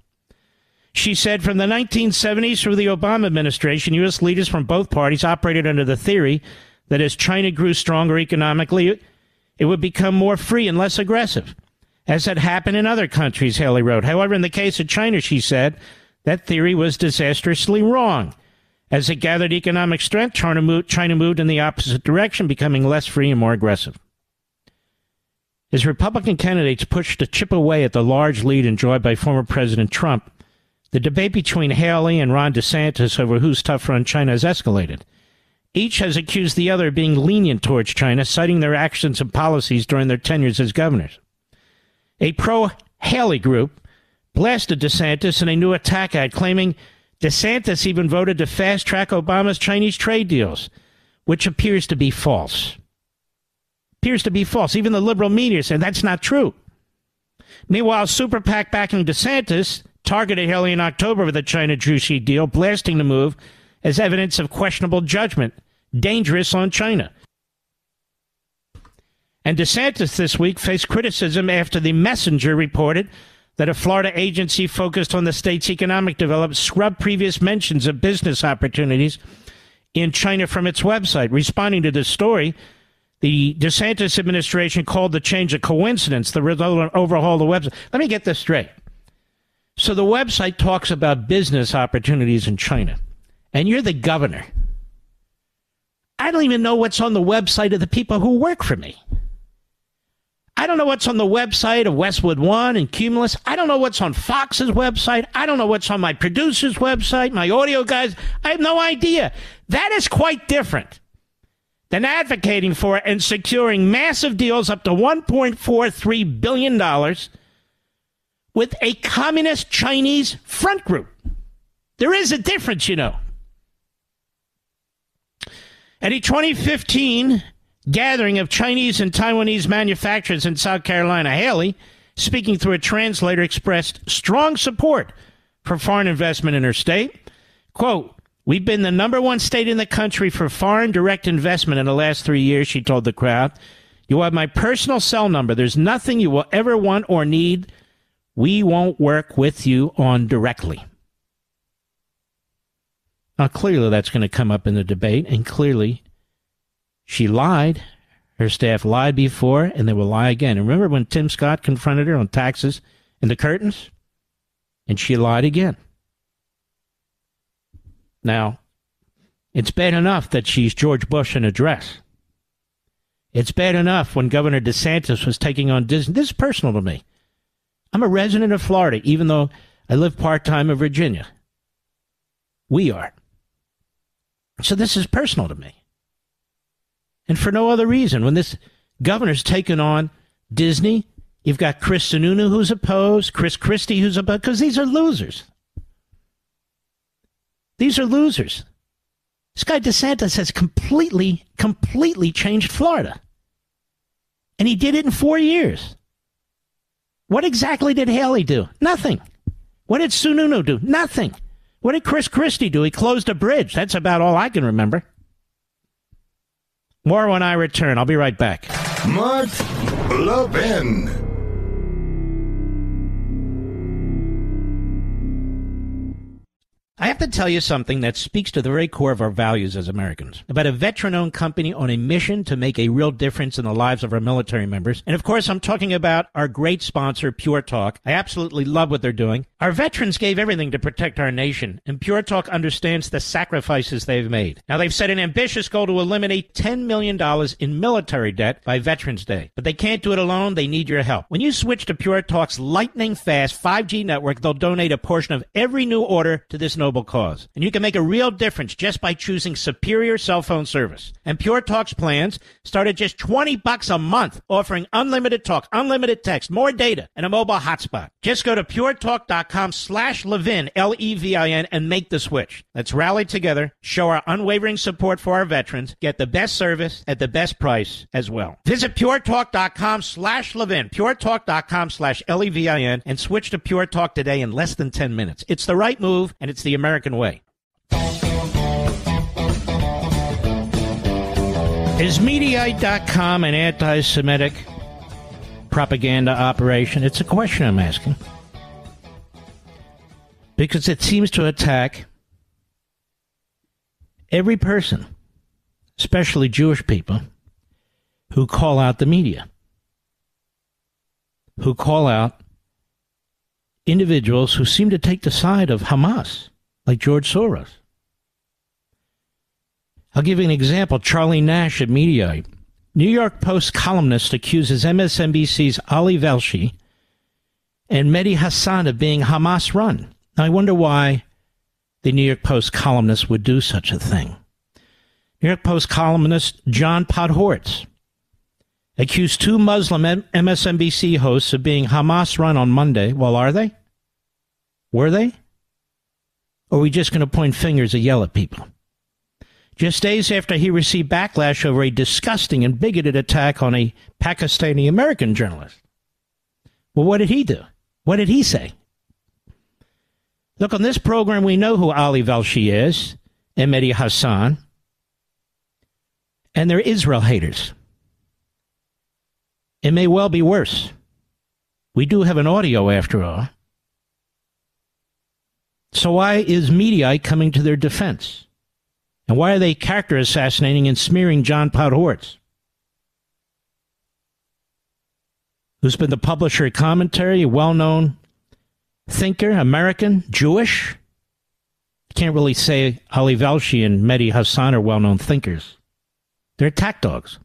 She said from the nineteen seventies through the Obama administration, U S leaders from both parties operated under the theory that as China grew stronger economically, it would become more free and less aggressive, as had happened in other countries, Haley wrote. However, in the case of China, she said, that theory was disastrously wrong. As it gathered economic strength, China moved, China moved in the opposite direction, becoming less free and more aggressive. As Republican candidates pushed to chip away at the large lead enjoyed by former President Trump, the debate between Haley and Ron DeSantis over who's tougher on China has escalated. Each has accused the other of being lenient towards China, citing their actions and policies during their tenures as governors. A pro-Haley group blasted DeSantis in a new attack ad, claiming DeSantis even voted to fast-track Obama's Chinese trade deals, which appears to be false. Appears to be false. Even the liberal media said that's not true. Meanwhile, Super PAC backing DeSantis targeted Haley in October with the China Jushi deal, blasting the move as evidence of questionable judgment, dangerous on China. And DeSantis this week faced criticism after the Messenger reported that a Florida agency focused on the state's economic development scrubbed previous mentions of business opportunities in China from its website. Responding to this story, the DeSantis administration called the change a coincidence, the overhaul of the website. Let me get this straight. So the website talks about business opportunities in China, and you're the governor. I don't even know what's on the website of the people who work for me. I don't know what's on the website of Westwood One and Cumulus. I don't know what's on Fox's website. I don't know what's on my producer's website, my audio guys. I have no idea. That is quite different than advocating for and securing massive deals up to one point four three billion dollars with a communist Chinese front group. There is a difference, you know. At a twenty fifteen gathering of Chinese and Taiwanese manufacturers in South Carolina, Haley, speaking through a translator, expressed strong support for foreign investment in her state. Quote, "We've been the number one state in the country for foreign direct investment in the last three years, she told the crowd. You have my personal cell number. There's nothing you will ever want or need. We won't work with you on directly." Now, clearly that's going to come up in the debate, and clearly she lied. Her staff lied before, and they will lie again. And remember when Tim Scott confronted her on taxes and the curtains? And she lied again. Now, it's bad enough that she's George Bush in a dress. It's bad enough when Governor DeSantis was taking on Disney. This is personal to me. I'm a resident of Florida, even though I live part-time in Virginia. We are. So this is personal to me. And for no other reason. When this governor's taken on Disney, you've got Chris Sununu who's opposed, Chris Christie who's opposed, because these are losers. These are losers. This guy DeSantis has completely, completely changed Florida. And he did it in four years. What exactly did Haley do? Nothing. What did Sununu do? Nothing. What did Chris Christie do? He closed a bridge. That's about all I can remember. More when I return. I'll be right back. Mark Levin. I have to tell you something that speaks to the very core of our values as Americans. About a veteran-owned company on a mission to make a real difference in the lives of our military members. And of course, I'm talking about our great sponsor, Pure Talk. I absolutely love what they're doing. Our veterans gave everything to protect our nation, and Pure Talk understands the sacrifices they've made. Now, they've set an ambitious goal to eliminate ten million dollars in military debt by Veterans Day. But they can't do it alone. They need your help. When you switch to Pure Talk's lightning-fast five G network, they'll donate a portion of every new order to this noble cause. And you can make a real difference just by choosing superior cell phone service. And Pure Talk's plans start at just twenty bucks a month, offering unlimited talk, unlimited text, more data, and a mobile hotspot. Just go to puretalk.com slash Levin, L E V I N, and make the switch. Let's rally together, show our unwavering support for our veterans, get the best service at the best price as well. Visit puretalk.com slash Levin, puretalk.com slash L E V I N, and switch to Pure Talk today in less than ten minutes. It's the right move, and it's the American way. Is Mediaite dot com an anti-Semitic propaganda operation? It's a question I'm asking. Because it seems to attack every person, especially Jewish people, who call out the media, who call out individuals who seem to take the side of Hamas, like George Soros. I'll give you an example. Charlie Nash at Mediaite. New York Post columnist accuses M S N B C's Ali Velshi and Mehdi Hassan of being Hamas-run. Now, I wonder why the New York Post columnist would do such a thing. New York Post columnist John Podhoretz accused two Muslim M S N B C hosts of being Hamas-run on Monday. Well, are they? Were they? Or are we just going to point fingers and yell at people? Just days after he received backlash over a disgusting and bigoted attack on a Pakistani-American journalist. Well, what did he do? What did he say? Look, on this program, we know who Ali Velshi is and Mehdi Hassan. And they're Israel haters. It may well be worse. We do have an audio after all. So why is Mediaite coming to their defense? And why are they character assassinating and smearing John Podhoretz, who's been the publisher of Commentary, a well-known thinker, American, Jewish? Can't really say Ali Velshi and Mehdi Hassan are well-known thinkers. They're attack dogs.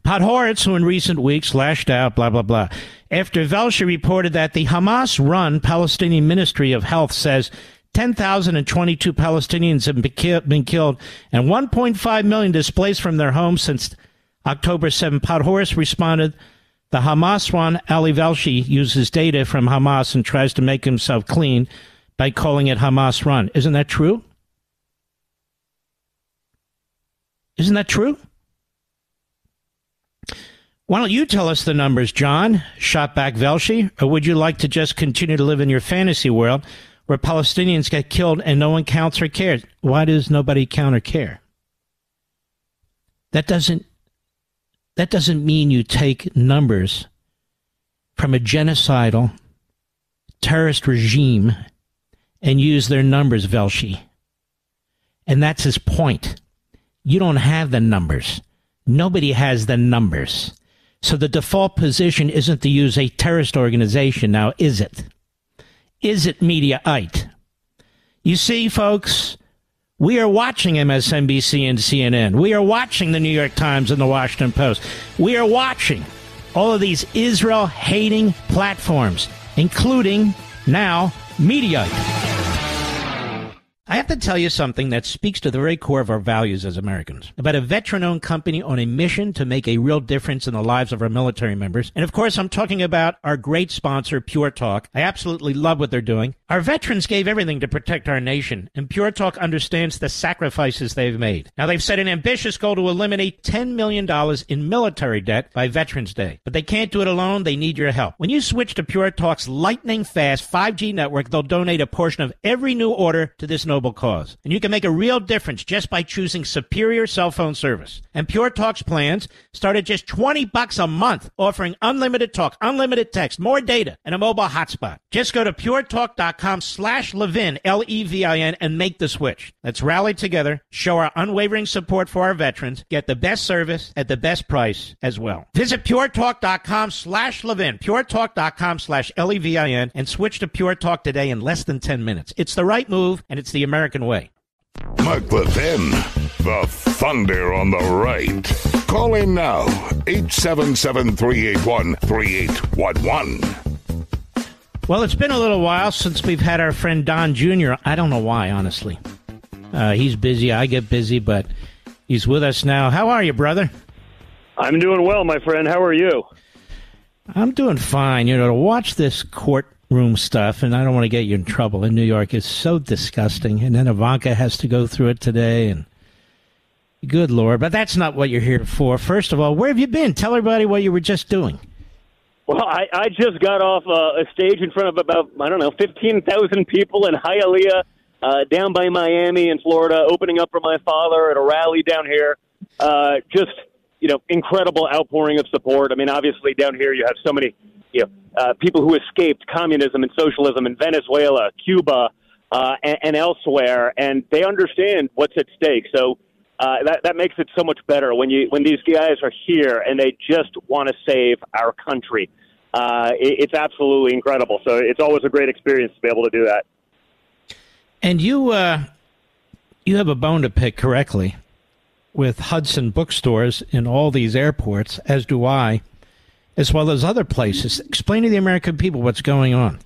Podhoretz, who in recent weeks lashed out, blah, blah, blah, after Velshi reported that the Hamas-run Palestinian Ministry of Health says ten thousand twenty-two Palestinians have been killed and one point five million displaced from their homes since October seventh. Podhoretz responded, the Hamas-run Ali Velshi uses data from Hamas and tries to make himself clean by calling it Hamas-run. Isn't that true? Isn't that true? Why don't you tell us the numbers, John? Shot back Velshi? Or would you like to just continue to live in your fantasy world where Palestinians get killed and no one counts or cares? Why does nobody count or care? That doesn't, that doesn't mean you take numbers from a genocidal terrorist regime and use their numbers, Velshi. And that's his point. You don't have the numbers. Nobody has the numbers. So the default position isn't to use a terrorist organization now, is it? Is it Mediaite? You see, folks, we are watching M S N B C and C N N. We are watching the New York Times and the Washington Post. We are watching all of these Israel-hating platforms, including now Mediaite. I have to tell you something that speaks to the very core of our values as Americans. About a veteran-owned company on a mission to make a real difference in the lives of our military members. And, of course, I'm talking about our great sponsor, Pure Talk. I absolutely love what they're doing. Our veterans gave everything to protect our nation, and Pure Talk understands the sacrifices they've made. Now, they've set an ambitious goal to eliminate ten million dollars in military debt by Veterans Day. But they can't do it alone. They need your help. When you switch to Pure Talk's lightning-fast five G network, they'll donate a portion of every new order to this noble cause. And you can make a real difference just by choosing superior cell phone service. And Pure Talk's plans start at just twenty bucks a month, offering unlimited talk, unlimited text, more data, and a mobile hotspot. Just go to puretalk.com slash Levin, L E V I N, and make the switch. Let's rally together, show our unwavering support for our veterans, get the best service at the best price as well. Visit puretalk.com slash Levin, puretalk.com slash L E V I N, and switch to Pure Talk today in less than ten minutes. It's the right move, and it's the American way. Mark Levin, the thunder on the right. Call in now, eight seven seven, three eight one, three eight one one. Well, it's been a little while since we've had our friend Don Junior I don't know why, honestly. Uh, he's busy. I get busy, but he's with us now. How are you, brother? I'm doing well, my friend. How are you? I'm doing fine. You know, to watch this courtroom stuff, and I don't want to get you in trouble in New York, is so disgusting. And then Ivanka has to go through it today, and good Lord. But that's not what you're here for. First of all, where have you been? Tell everybody what you were just doing. Well, I, I just got off uh, a stage in front of about, I don't know, fifteen thousand people in Hialeah, uh, down by Miami in Florida, opening up for my father at a rally down here. Uh, just, you know, incredible outpouring of support. I mean, obviously down here you have so many, you know, uh, people who escaped communism and socialism in Venezuela, Cuba, uh, and, and elsewhere, and they understand what's at stake. So uh, that, that makes it so much better when you when these guys are here and they just want to save our country. Uh, it, it's absolutely incredible. So it's always a great experience to be able to do that. And you, uh, you have a bone to pick, correctly, with Hudson bookstores in all these airports, as do I, as well as other places. Explain to the American people what's going on.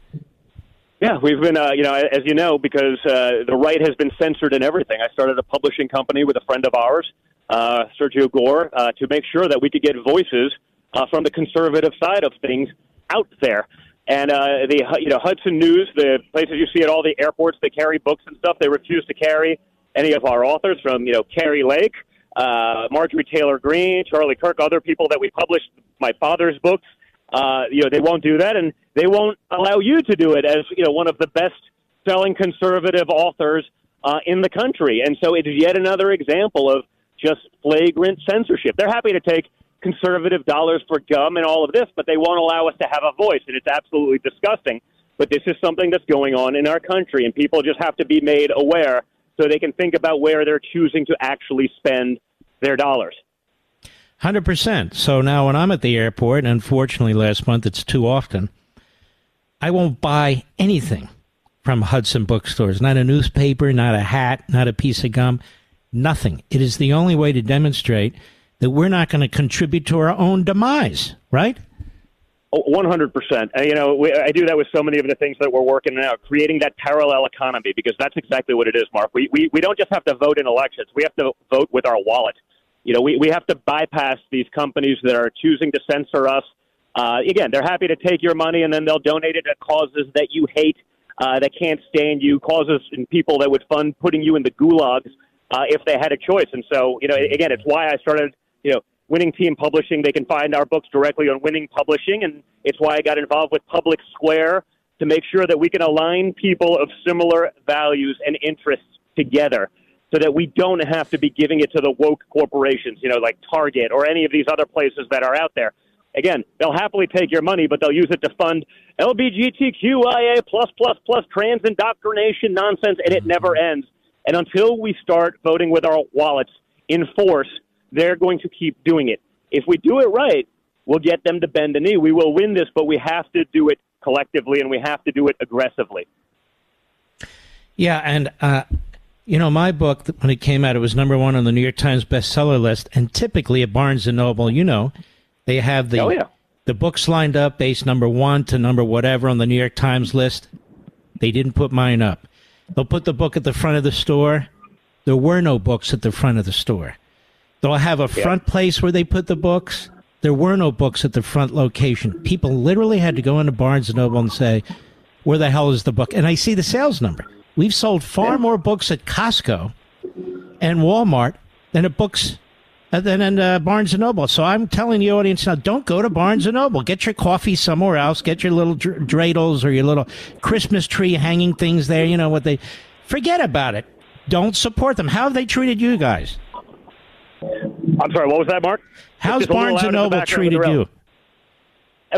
Yeah, we've been, uh, you know, as you know, because uh, the right has been censored in everything. I started a publishing company with a friend of ours, uh, Sergio Gore, uh, to make sure that we could get voices uh, from the conservative side of things out there. And uh, the you know Hudson News, the places you see at all the airports, they carry books and stuff. They refuse to carry any of our authors, from you know Carrie Lake, uh, Marjorie Taylor Greene, Charlie Kirk, other people that we published my father's books. Uh, you know they won't do that, and they won't allow you to do it as you know one of the best-selling conservative authors uh, in the country. And so it's yet another example of just flagrant censorship. They're happy to take conservative dollars for gum and all of this, but they won't allow us to have a voice, and it's absolutely disgusting. But this is something that's going on in our country, and people just have to be made aware so they can think about where they're choosing to actually spend their dollars. one hundred percent. So now when I'm at the airport, and unfortunately last month it's too often, I won't buy anything from Hudson bookstores. Not a newspaper, not a hat, not a piece of gum, nothing. It is the only way to demonstrate that we're not going to contribute to our own demise, right? one hundred percent. You know, we, I do that with so many of the things that we're working on now, creating that parallel economy, because that's exactly what it is, Mark. We, we, we don't just have to vote in elections. We have to vote with our wallet. You know, we, we have to bypass these companies that are choosing to censor us. Uh, again, they're happy to take your money, and then they'll donate it to causes that you hate, uh, that can't stand you, causes and people that would fund putting you in the gulags uh, if they had a choice. And so, you know, again, it's why I started... You know, Winning Team Publishing. They can find our books directly on Winning Publishing, and it's why I got involved with Public Square to make sure that we can align people of similar values and interests together so that we don't have to be giving it to the woke corporations, you know, like Target or any of these other places that are out there. Again, they'll happily take your money, but they'll use it to fund L G B T Q I A plus plus plus trans indoctrination nonsense, and it never ends. And until we start voting with our wallets in force, they're going to keep doing it. If we do it right, we'll get them to bend the knee. We will win this, but we have to do it collectively, and we have to do it aggressively. Yeah, and, uh, you know, my book, when it came out, it was number one on the New York Times bestseller list, and typically at Barnes and Noble, you know, they have the, oh, yeah. the books lined up based number one to number whatever on the New York Times list. They didn't put mine up. They'll put the book at the front of the store. There were no books at the front of the store. They'll have a front yeah. place where they put the books. There were no books at the front location. People literally had to go into Barnes and Noble and say, where the hell is the book? And I see the sales number. We've sold far yeah. more books at Costco and Walmart than at books uh, than in uh, Barnes and Noble. So I'm telling the audience now, don't go to Barnes and Noble. Get your coffee somewhere else. Get your little dr- dreidels or your little Christmas tree hanging things there. You know what they... Forget about it. Don't support them. How have they treated you guys? I'm sorry, what was that, Mark? How's Barnes and Noble treated you?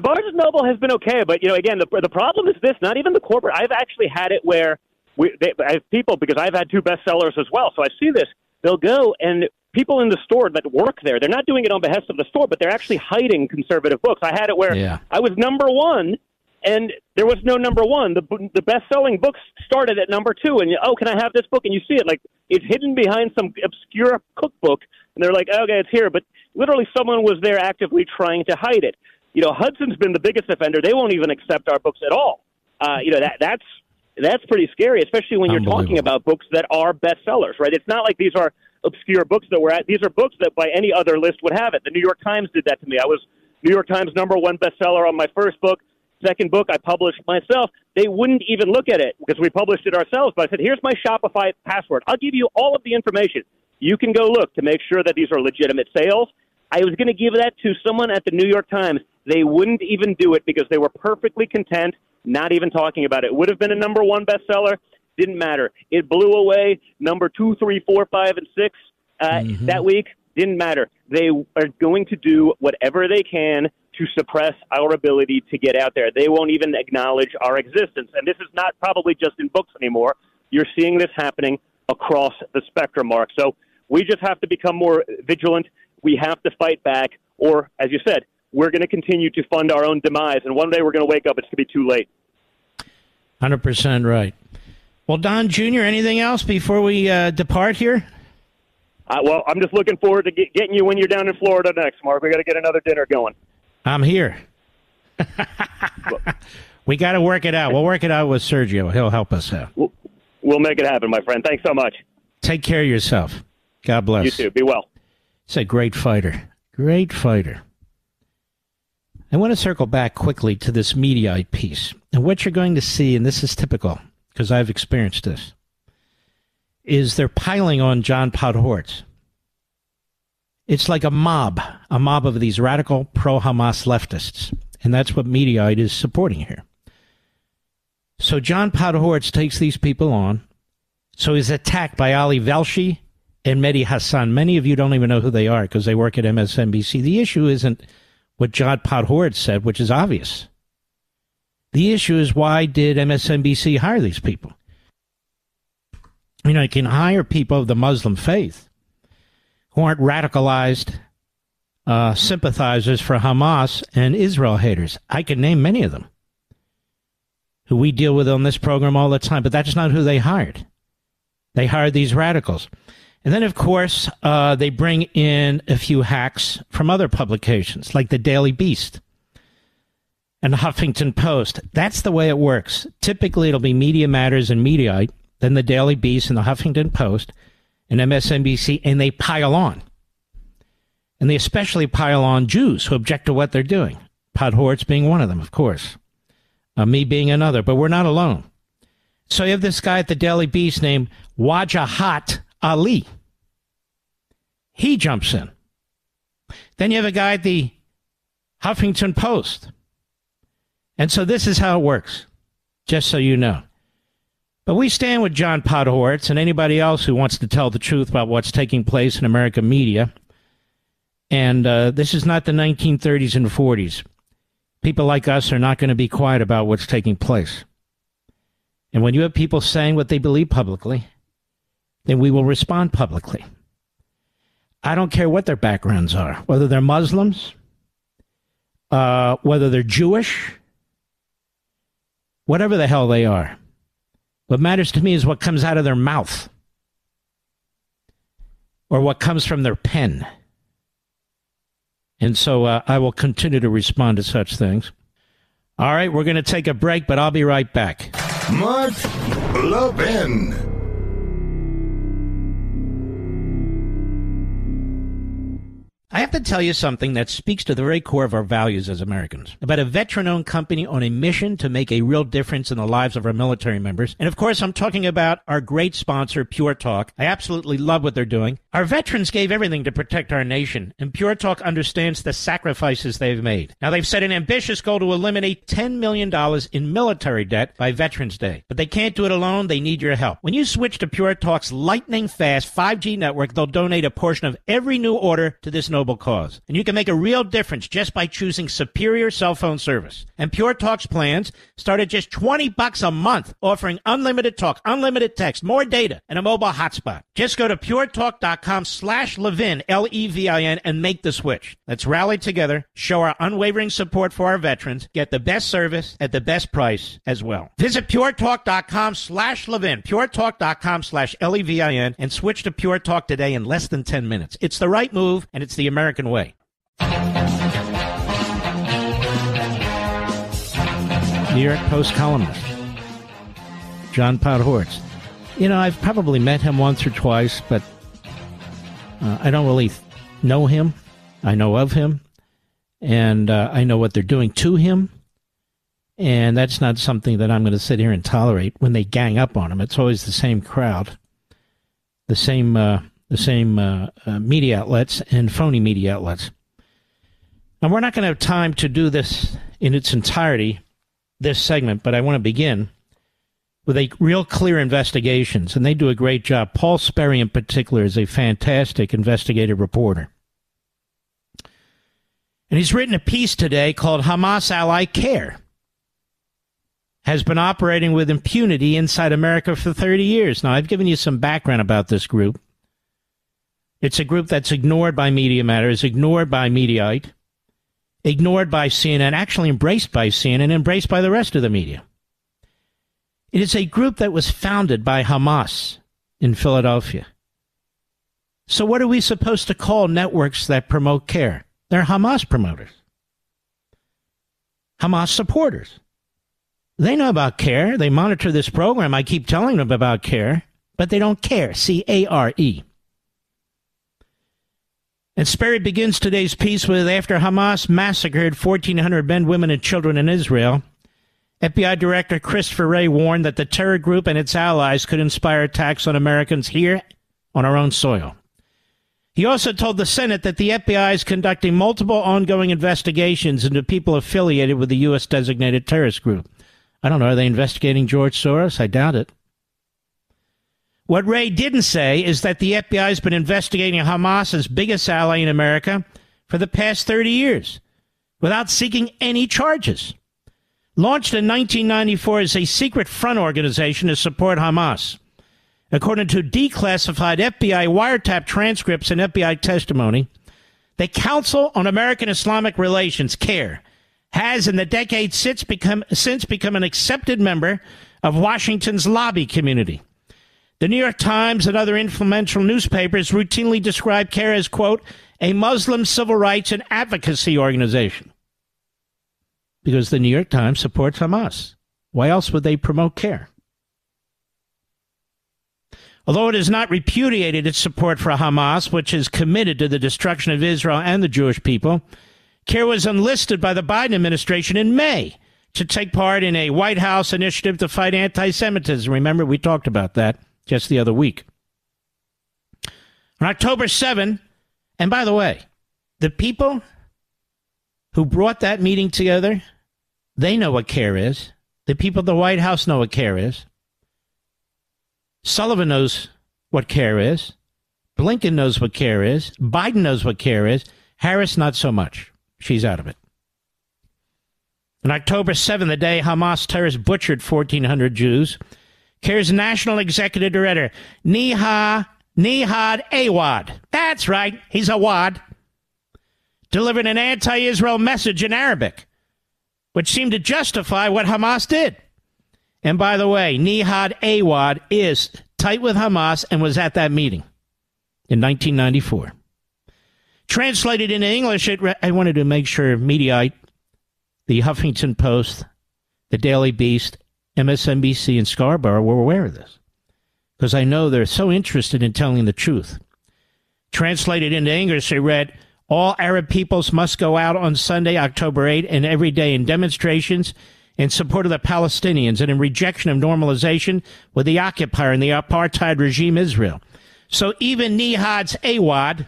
Barnes and Noble has been okay, but, you know, again, the the problem is this, not even the corporate. I've actually had it where we they, I have people, because I've had two bestsellers as well, so I see this. They'll go, and people in the store that work there, they're not doing it on behest of the store, but they're actually hiding conservative books. I had it where yeah. I was number one, and there was no number one. The the best-selling books started at number two, and, oh, can I have this book? And you see it, like, it's hidden behind some obscure cookbook. And they're like, okay, it's here. But literally someone was there actively trying to hide it. You know, Hudson's been the biggest offender. They won't even accept our books at all. uh, you know, that that's that's pretty scary, especially when you're talking about books that are bestsellers, right? It's not like these are obscure books that we're at. These are books that by any other list would have it. The New York Times did that to me. I was New York Times number one bestseller on my first book. Second book I published myself. They wouldn't even look at it because we published it ourselves. But I said, here's my Shopify password. I'll give you all of the information. You can go look to make sure that these are legitimate sales. I was going to give that to someone at the New York Times. They wouldn't even do it because they were perfectly content not even talking about it. It would have been a number one bestseller. Didn't matter. It blew away number two, three, four, five, and six uh, mm-hmm. that week. Didn't matter. They are going to do whatever they can to suppress our ability to get out there. They won't even acknowledge our existence. And this is not probably just in books anymore. You're seeing this happening across the spectrum, Mark. So we just have to become more vigilant. We have to fight back. Or, as you said, we're going to continue to fund our own demise. And one day we're going to wake up. It's going to be too late. one hundred percent right. Well, Don Junior, anything else before we uh, depart here? Uh, well, I'm just looking forward to get, getting you when you're down in Florida next, Mark. We got to get another dinner going. I'm here. We got to work it out. We'll work it out with Sergio. He'll help us out. We'll make it happen, my friend. Thanks so much. Take care of yourself. God bless. You too. Be well. He's a great fighter. Great fighter. I want to circle back quickly to this Mediaite piece. And what you're going to see, and this is typical because I've experienced this, is they're piling on John Podhoretz. It's like a mob, a mob of these radical pro-Hamas leftists. And that's what Mediaite is supporting here. So John Podhoretz takes these people on. So he's attacked by Ali Velshi and Mehdi Hassan. Many of you don't even know who they are because they work at M S N B C. The issue isn't what John Podhoretz said, which is obvious. The issue is, why did M S N B C hire these people? You know, you can hire people of the Muslim faith who aren't radicalized uh, sympathizers for Hamas and Israel haters. I can name many of them who we deal with on this program all the time, but that's not who they hired. They hired these radicals. And then, of course, uh, they bring in a few hacks from other publications like the Daily Beast and the Huffington Post. That's the way it works. Typically, it'll be Media Matters and Mediaite, then the Daily Beast and the Huffington Post, and M S N B C, and they pile on. And they especially pile on Jews who object to what they're doing. Podhoretz being one of them, of course. Uh, me being another, but we're not alone. So you have this guy at the Daily Beast named Wajahat Ali. He jumps in. Then you have a guy at the Huffington Post. And so this is how it works, just so you know. But we stand with John Podhoretz and anybody else who wants to tell the truth about what's taking place in American media. And uh, this is not the nineteen thirties and forties. People like us are not going to be quiet about what's taking place. And when you have people saying what they believe publicly, then we will respond publicly. I don't care what their backgrounds are, whether they're Muslims, uh, whether they're Jewish, whatever the hell they are. What matters to me is what comes out of their mouth or what comes from their pen. And so uh, I will continue to respond to such things. All right, we're going to take a break, but I'll be right back. Mark Levin. I have to tell you something that speaks to the very core of our values as Americans, about a veteran-owned company on a mission to make a real difference in the lives of our military members. And, of course, I'm talking about our great sponsor, Pure Talk. I absolutely love what they're doing. Our veterans gave everything to protect our nation, and Pure Talk understands the sacrifices they've made. Now, they've set an ambitious goal to eliminate ten million dollars in military debt by Veterans Day. But they can't do it alone. They need your help. When you switch to Pure Talk's lightning-fast five G network, they'll donate a portion of every new order to this noble cause. And you can make a real difference just by choosing superior cell phone service. And Pure Talk's plans start at just twenty bucks a month, offering unlimited talk, unlimited text, more data, and a mobile hotspot. Just go to puretalk.com slash Levin, L E V I N, and make the switch. Let's rally together, show our unwavering support for our veterans, get the best service at the best price as well. Visit puretalk.com slash Levin, puretalk.com slash L E V I N, and switch to Pure Talk today in less than ten minutes. It's the right move, and it's the American way. New York Post columnist John Podhoretz. You know, I've probably met him once or twice, but uh, I don't really know him. I know of him, and uh, I know what they're doing to him, and that's not something that I'm going to sit here and tolerate when they gang up on him. It's always the same crowd, the same uh, the same uh, uh, media outlets and phony media outlets. And we're not going to have time to do this in its entirety, this segment, but I want to begin with a real clear investigations, and they do a great job. Paul Sperry, in particular, is a fantastic investigative reporter. And he's written a piece today called Hamas Ally Care has been operating with impunity inside America for thirty years. Now, I've given you some background about this group. It's a group that's ignored by Media Matters, ignored by Mediaite, ignored by C N N, actually embraced by C N N, embraced by the rest of the media. It is a group that was founded by Hamas in Philadelphia. So what are we supposed to call networks that promote care? They're Hamas promoters, Hamas supporters. They know about care. They monitor this program. I keep telling them about care, but they don't care. C A R E. And Sperry begins today's piece with, after Hamas massacred fourteen hundred men, women, and children in Israel, F B I Director Christopher Wray warned that the terror group and its allies could inspire attacks on Americans here on our own soil. He also told the Senate that the F B I is conducting multiple ongoing investigations into people affiliated with the U S designated terrorist group. I don't know. Are they investigating George Soros? I doubt it. What Wray didn't say is that the F B I has been investigating Hamas's biggest ally in America for the past thirty years without seeking any charges. Launched in nineteen ninety-four as a secret front organization to support Hamas. According to declassified F B I wiretap transcripts and F B I testimony, the Council on American Islamic Relations, CAIR, has in the decades since become, since become an accepted member of Washington's lobby community. The New York Times and other influential newspapers routinely describe CAIR as, quote, a Muslim civil rights and advocacy organization. Because the New York Times supports Hamas. Why else would they promote CAIR? Although it has not repudiated its support for Hamas, which is committed to the destruction of Israel and the Jewish people, CAIR was enlisted by the Biden administration in May to take part in a White House initiative to fight anti-Semitism. Remember, we talked about that just the other week. On October seventh, and by the way, the people who brought that meeting together, they know what CAIR is. The people at the White House know what CAIR is. Sullivan knows what CAIR is. Blinken knows what CAIR is. Biden knows what CAIR is. Harris, not so much. She's out of it. On October seventh, the day Hamas terrorists butchered fourteen hundred Jews, CAIR's National Executive Director, Nihad Awad. That's right. He's Awad. Delivered an anti-Israel message in Arabic, which seemed to justify what Hamas did. And by the way, Nihad Awad is tight with Hamas and was at that meeting in nineteen ninety-four. Translated into English, it re- I wanted to make sure Mediaite, the Huffington Post, the Daily Beast, M S N B C, and Scarborough were aware of this. Because I know they're so interested in telling the truth. Translated into English, it read, all Arab peoples must go out on Sunday, October eighth, and every day in demonstrations in support of the Palestinians and in rejection of normalization with the occupier and the apartheid regime Israel. So even Nihad's Awad,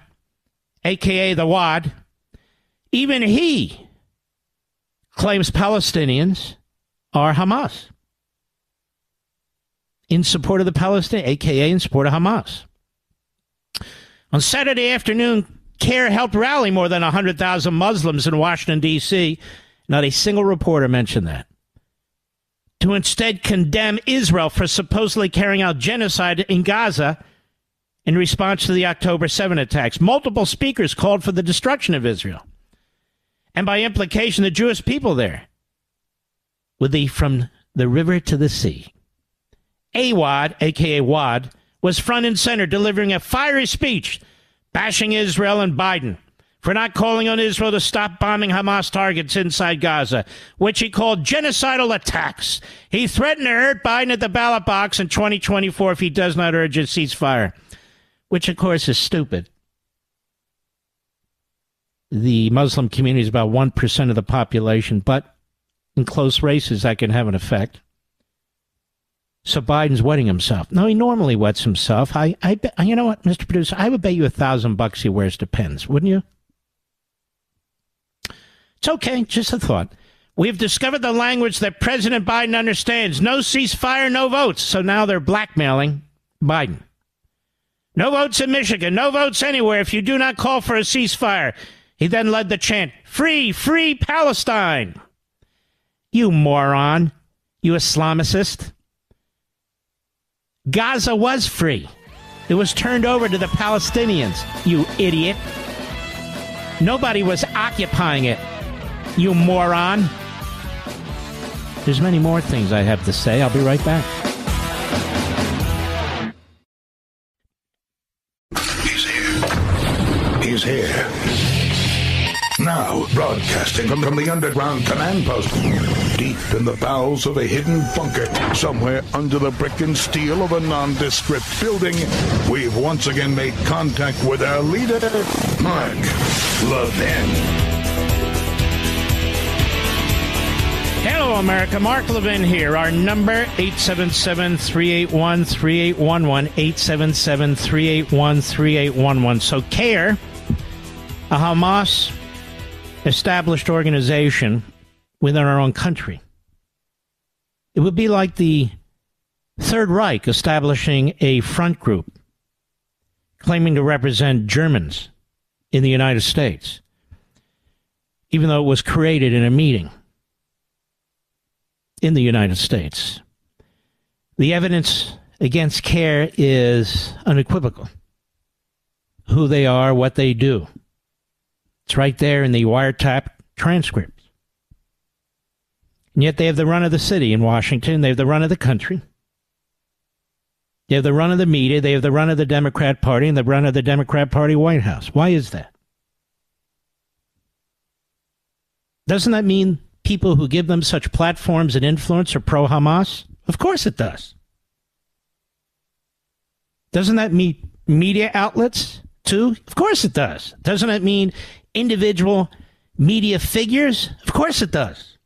a k a the Wad, even he claims Palestinians are Hamas. In support of the Palestinians, a k a in support of Hamas. On Saturday afternoon, CAIR helped rally more than one hundred thousand Muslims in Washington, D C. Not a single reporter mentioned that. To instead condemn Israel for supposedly carrying out genocide in Gaza in response to the October seventh attacks. Multiple speakers called for the destruction of Israel. And by implication, the Jewish people there. With the from the river to the sea. Awad, a k a. Wad, was front and center delivering a fiery speech bashing Israel and Biden for not calling on Israel to stop bombing Hamas targets inside Gaza, which he called genocidal attacks. He threatened to hurt Biden at the ballot box in twenty twenty-four if he does not urge a ceasefire, which, of course, is stupid. The Muslim community is about one percent of the population, but in close races, that can have an effect. So Biden's wetting himself. No, he normally wets himself. I, I, bet, you know what, Mister Producer, I would bet you a thousand bucks he wears Depends, wouldn't you? It's okay, just a thought. We've discovered the language that President Biden understands. No ceasefire, no votes. So now they're blackmailing Biden. No votes in Michigan, no votes anywhere if you do not call for a ceasefire. He then led the chant, free, free Palestine. You moron, you Islamicist. Gaza was free. It was turned over to the Palestinians, you idiot. Nobody was occupying it, you moron. There's many more things I have to say. I'll be right back. He's here. He's here. Now, broadcasting from, from the underground command post, deep in the bowels of a hidden bunker, somewhere under the brick and steel of a nondescript building, we've once again made contact with our leader, Mark Levin. Hello, America. Mark Levin here. Our number, eight seven seven, three eight one, three eight one one, eight seven seven, three eight one, three eight one one. So, C A I R, a Hamas established organization within our own country. It would be like the Third Reich establishing a front group claiming to represent Germans in the United States, even though it was created in a meeting in the United States. The evidence against C A I R is unequivocal. Who they are, what they do. It's right there in the wiretap transcripts. And yet they have the run of the city in Washington. They have the run of the country. They have the run of the media. They have the run of the Democrat Party and the run of the Democrat Party White House. Why is that? Doesn't that mean people who give them such platforms and influence are pro-Hamas? Of course it does. Doesn't that mean media outlets too? Of course it does. Doesn't that mean individual media figures? Of course it does.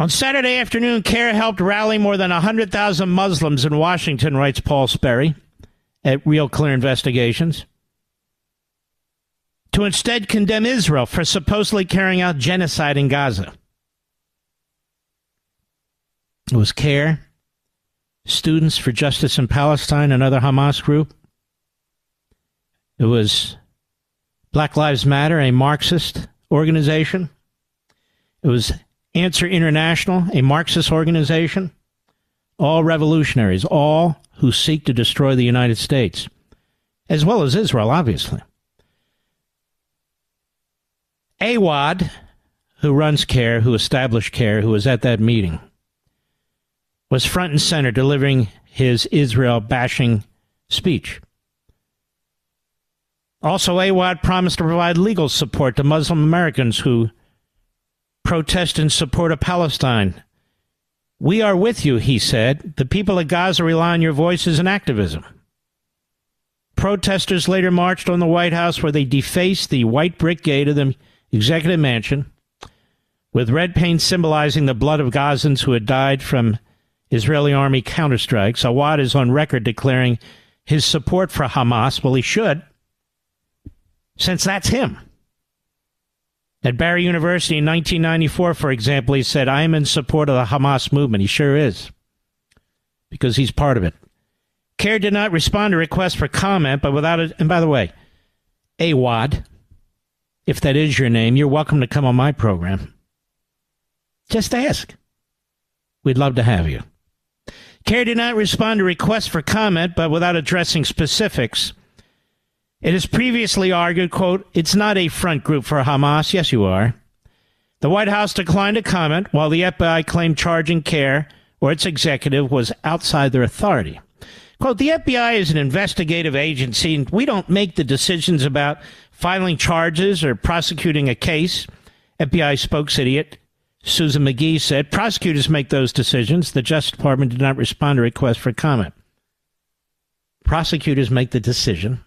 On Saturday afternoon, C A I R helped rally more than one hundred thousand Muslims in Washington, writes Paul Sperry at Real Clear Investigations, to instead condemn Israel for supposedly carrying out genocide in Gaza. It was C A I R, Students for Justice in Palestine, another Hamas group. It was Black Lives Matter, a Marxist organization. It was Answer International, a Marxist organization. All revolutionaries, all who seek to destroy the United States, as well as Israel, obviously. Awad, who runs C A I R, who established C A I R, who was at that meeting, was front and center delivering his Israel-bashing speech. Also, Awad promised to provide legal support to Muslim Americans who protest in support of Palestine. We are with you, he said. The people of Gaza rely on your voices and activism. Protesters later marched on the White House where they defaced the white brick gate of the executive mansion with red paint symbolizing the blood of Gazans who had died from Israeli army counterstrikes. Awad is on record declaring his support for Hamas. Well, he should, since that's him. At Barry University in nineteen ninety-four, for example, he said, I am in support of the Hamas movement. He sure is, because he's part of it. C A I R did not respond to requests for comment, but without it, and by the way, Awad, if that is your name, you're welcome to come on my program. Just ask. We'd love to have you. C A I R did not respond to requests for comment, but without addressing specifics. It is previously argued, quote, it's not a front group for Hamas. Yes, you are. The White House declined to comment while the F B I claimed charging C A I R or its executive was outside their authority. Quote, the F B I is an investigative agency, and we don't make the decisions about filing charges or prosecuting a case, F B I spokesidiot Susan McGee said. Prosecutors make those decisions. The Justice Department did not respond to requests for comment. Prosecutors make the decision.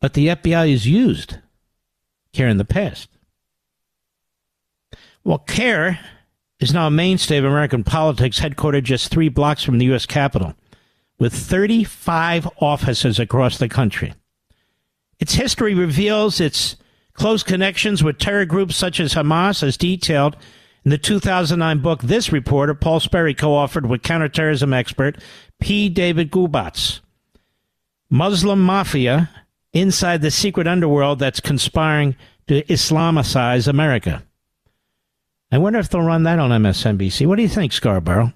But the F B I is used care in the past. Well, care is now a mainstay of American politics, headquartered just three blocks from the U S Capitol, with thirty-five offices across the country. Its history reveals its close connections with terror groups such as Hamas, as detailed in the two thousand nine book This Reporter, Paul Sperry co-authored with counterterrorism expert P. David Gubatz. Muslim mafia inside the secret underworld that's conspiring to Islamicize America. I wonder if they'll run that on M S N B C. What do you think, Scarborough?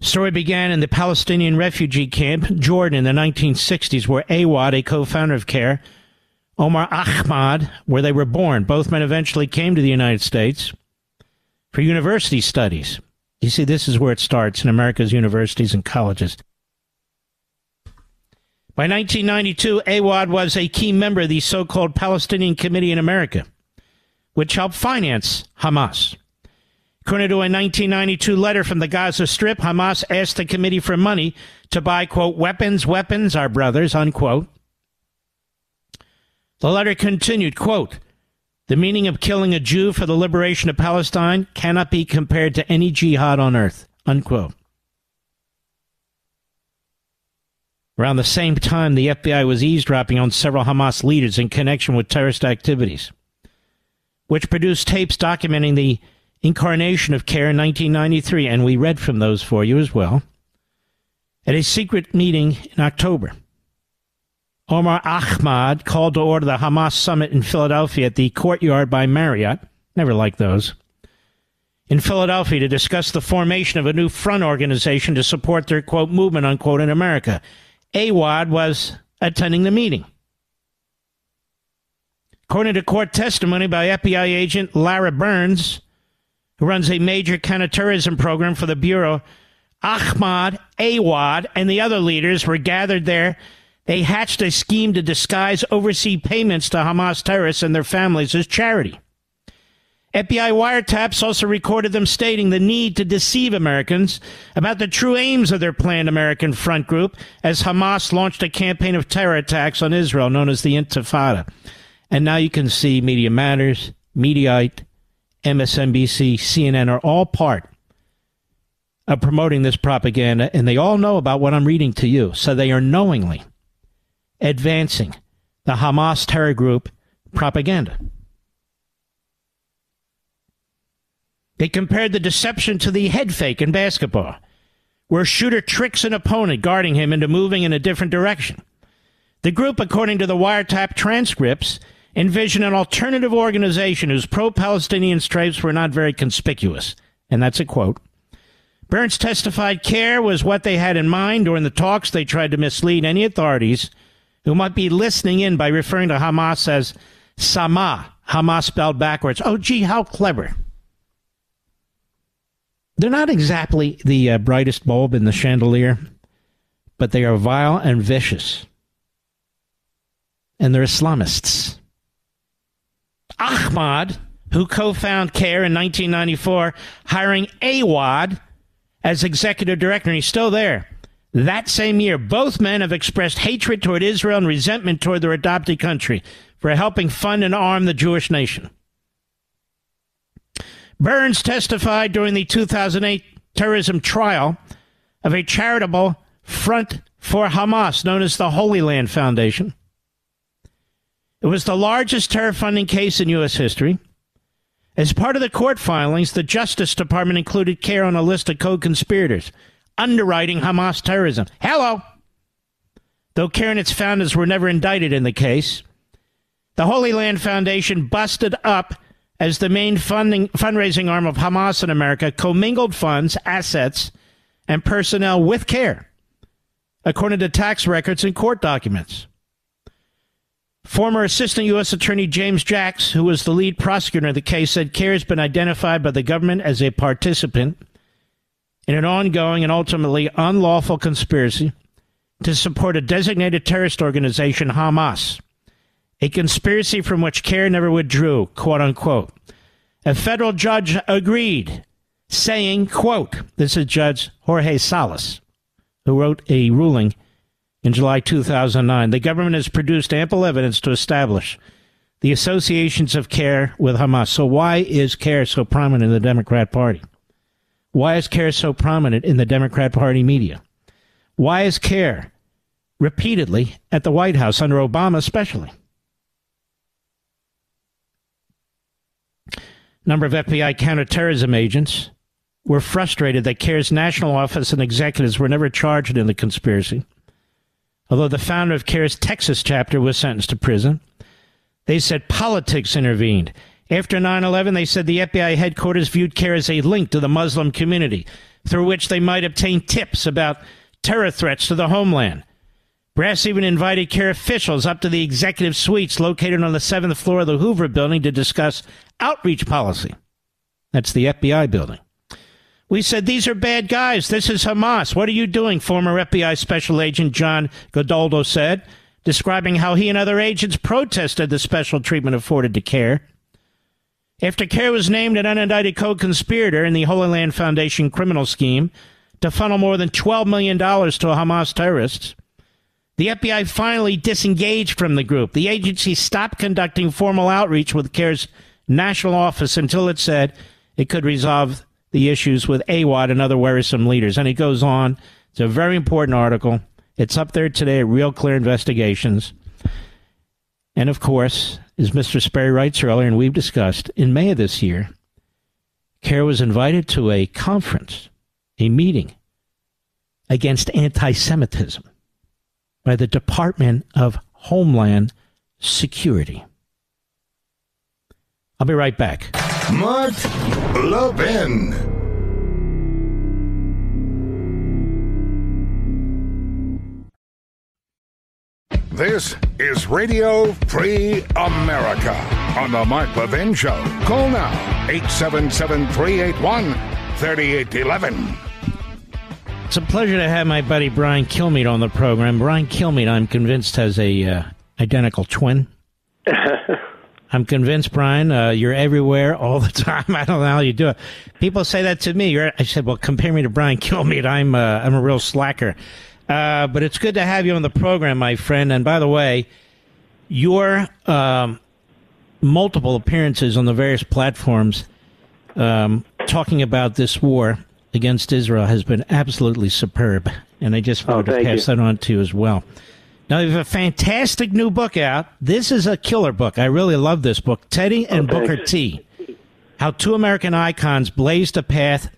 Story began in the Palestinian refugee camp, Jordan, in the nineteen sixties, where Awad, a co-founder of CARE, Omar Ahmad, where they were born. Both men eventually came to the United States for university studies. You see, this is where it starts, in America's universities and colleges. By nineteen ninety-two, Awad was a key member of the so-called Palestinian Committee in America, which helped finance Hamas. According to a nineteen ninety-two letter from the Gaza Strip, Hamas asked the committee for money to buy, quote, weapons, weapons, our brothers, unquote. The letter continued, quote, the meaning of killing a Jew for the liberation of Palestine cannot be compared to any jihad on earth, unquote. Around the same time, the F B I was eavesdropping on several Hamas leaders in connection with terrorist activities, which produced tapes documenting the incarnation of CARE in nineteen ninety-three, and we read from those for you as well, at a secret meeting in October. Omar Ahmad called to order the Hamas summit in Philadelphia at the Courtyard by Marriott, never liked those, in Philadelphia to discuss the formation of a new front organization to support their, quote, movement, unquote, in America. Awad was attending the meeting. According to court testimony by F B I agent Lara Burns, who runs a major counterterrorism program for the Bureau, Ahmad, Awad, and the other leaders were gathered there. They hatched a scheme to disguise overseas payments to Hamas terrorists and their families as charity. F B I wiretaps also recorded them stating the need to deceive Americans about the true aims of their planned American front group as Hamas launched a campaign of terror attacks on Israel known as the Intifada. And now you can see Media Matters, Mediaite, M S N B C, C N N are all part of promoting this propaganda, and they all know about what I'm reading to you. So they are knowingly advancing the Hamas terror group propaganda. They compared the deception to the head fake in basketball, where a shooter tricks an opponent guarding him into moving in a different direction. The group, according to the wiretap transcripts, envisioned an alternative organization whose pro-Palestinian stripes were not very conspicuous. And that's a quote. Burns testified CARE was what they had in mind. During the talks, they tried to mislead any authorities who might be listening in by referring to Hamas as Sama, Hamas spelled backwards. Oh, gee, how clever. They're not exactly the uh, brightest bulb in the chandelier, but they are vile and vicious. And they're Islamists. Ahmad, who co-founded CARE in nineteen ninety-four, hiring Awad as executive director, and he's still there. That same year, both men have expressed hatred toward Israel and resentment toward their adopted country for helping fund and arm the Jewish nation. Burns testified during the two thousand eight terrorism trial of a charitable front for Hamas known as the Holy Land Foundation. It was the largest terror funding case in U S history. As part of the court filings, the Justice Department included CARE on a list of co-conspirators underwriting Hamas terrorism. Hello! Though CARE and its founders were never indicted in the case, the Holy Land Foundation busted up as the main funding, fundraising arm of Hamas in America, commingled funds, assets, and personnel with CARE, according to tax records and court documents. Former Assistant U S Attorney James Jacks, who was the lead prosecutor in the case, said CARE has been identified by the government as a participant in an ongoing and ultimately unlawful conspiracy to support a designated terrorist organization, Hamas, a conspiracy from which CAIR never withdrew, quote unquote. A federal judge agreed, saying, quote, this is Judge Jorge Salas, who wrote a ruling in July two thousand nine. The government has produced ample evidence to establish the associations of CAIR with Hamas. So why is CAIR so prominent in the Democrat Party? Why is CAIR so prominent in the Democrat Party media? Why is CAIR repeatedly at the White House, under Obama especially? A number of F B I counterterrorism agents were frustrated that CAIR's national office and executives were never charged in the conspiracy. Although the founder of CAIR's Texas chapter was sentenced to prison, they said politics intervened. After nine eleven, they said the F B I headquarters viewed CAIR as a link to the Muslim community, through which they might obtain tips about terror threats to the homeland. Brass even invited CAIR officials up to the executive suites located on the seventh floor of the Hoover building to discuss outreach policy. That's the F B I building. We said, these are bad guys. This is Hamas. What are you doing? Former F B I Special Agent John Godoldo said, describing how he and other agents protested the special treatment afforded to CAIR. After CAIR was named an unindicted co-conspirator in the Holy Land Foundation criminal scheme to funnel more than twelve million dollars to Hamas terrorists, the F B I finally disengaged from the group. The agency stopped conducting formal outreach with CAIR's national office until it said it could resolve the issues with Awad and other worrisome leaders. And it goes on. It's a very important article. It's up there today at Real Clear Investigations. And, of course, as Mister Sperry writes earlier, and we've discussed, in May of this year, CAIR was invited to a conference, a meeting against anti-Semitism by the Department of Homeland Security. I'll be right back. Mark Levin. This is Radio Free America on the Mark Levin Show. Call now eight seven seven, three eight one, three eight one one. It's a pleasure to have my buddy Brian Kilmeade on the program. Brian Kilmeade, I'm convinced, has a uh, identical twin. I'm convinced, Brian, uh, you're everywhere all the time. I don't know how you do it. People say that to me. You're, I said, well, compare me to Brian Kilmeade. I'm, uh, I'm a real slacker. Uh, but it's good to have you on the program, my friend. And by the way, your um, multiple appearances on the various platforms um, talking about this war against Israel has been absolutely superb. And I just wanted oh, to pass you. that on to you as well. Now, you have a fantastic new book out. This is a killer book. I really love this book. Teddy and oh, Booker T. How Two American Icons Blazed a Path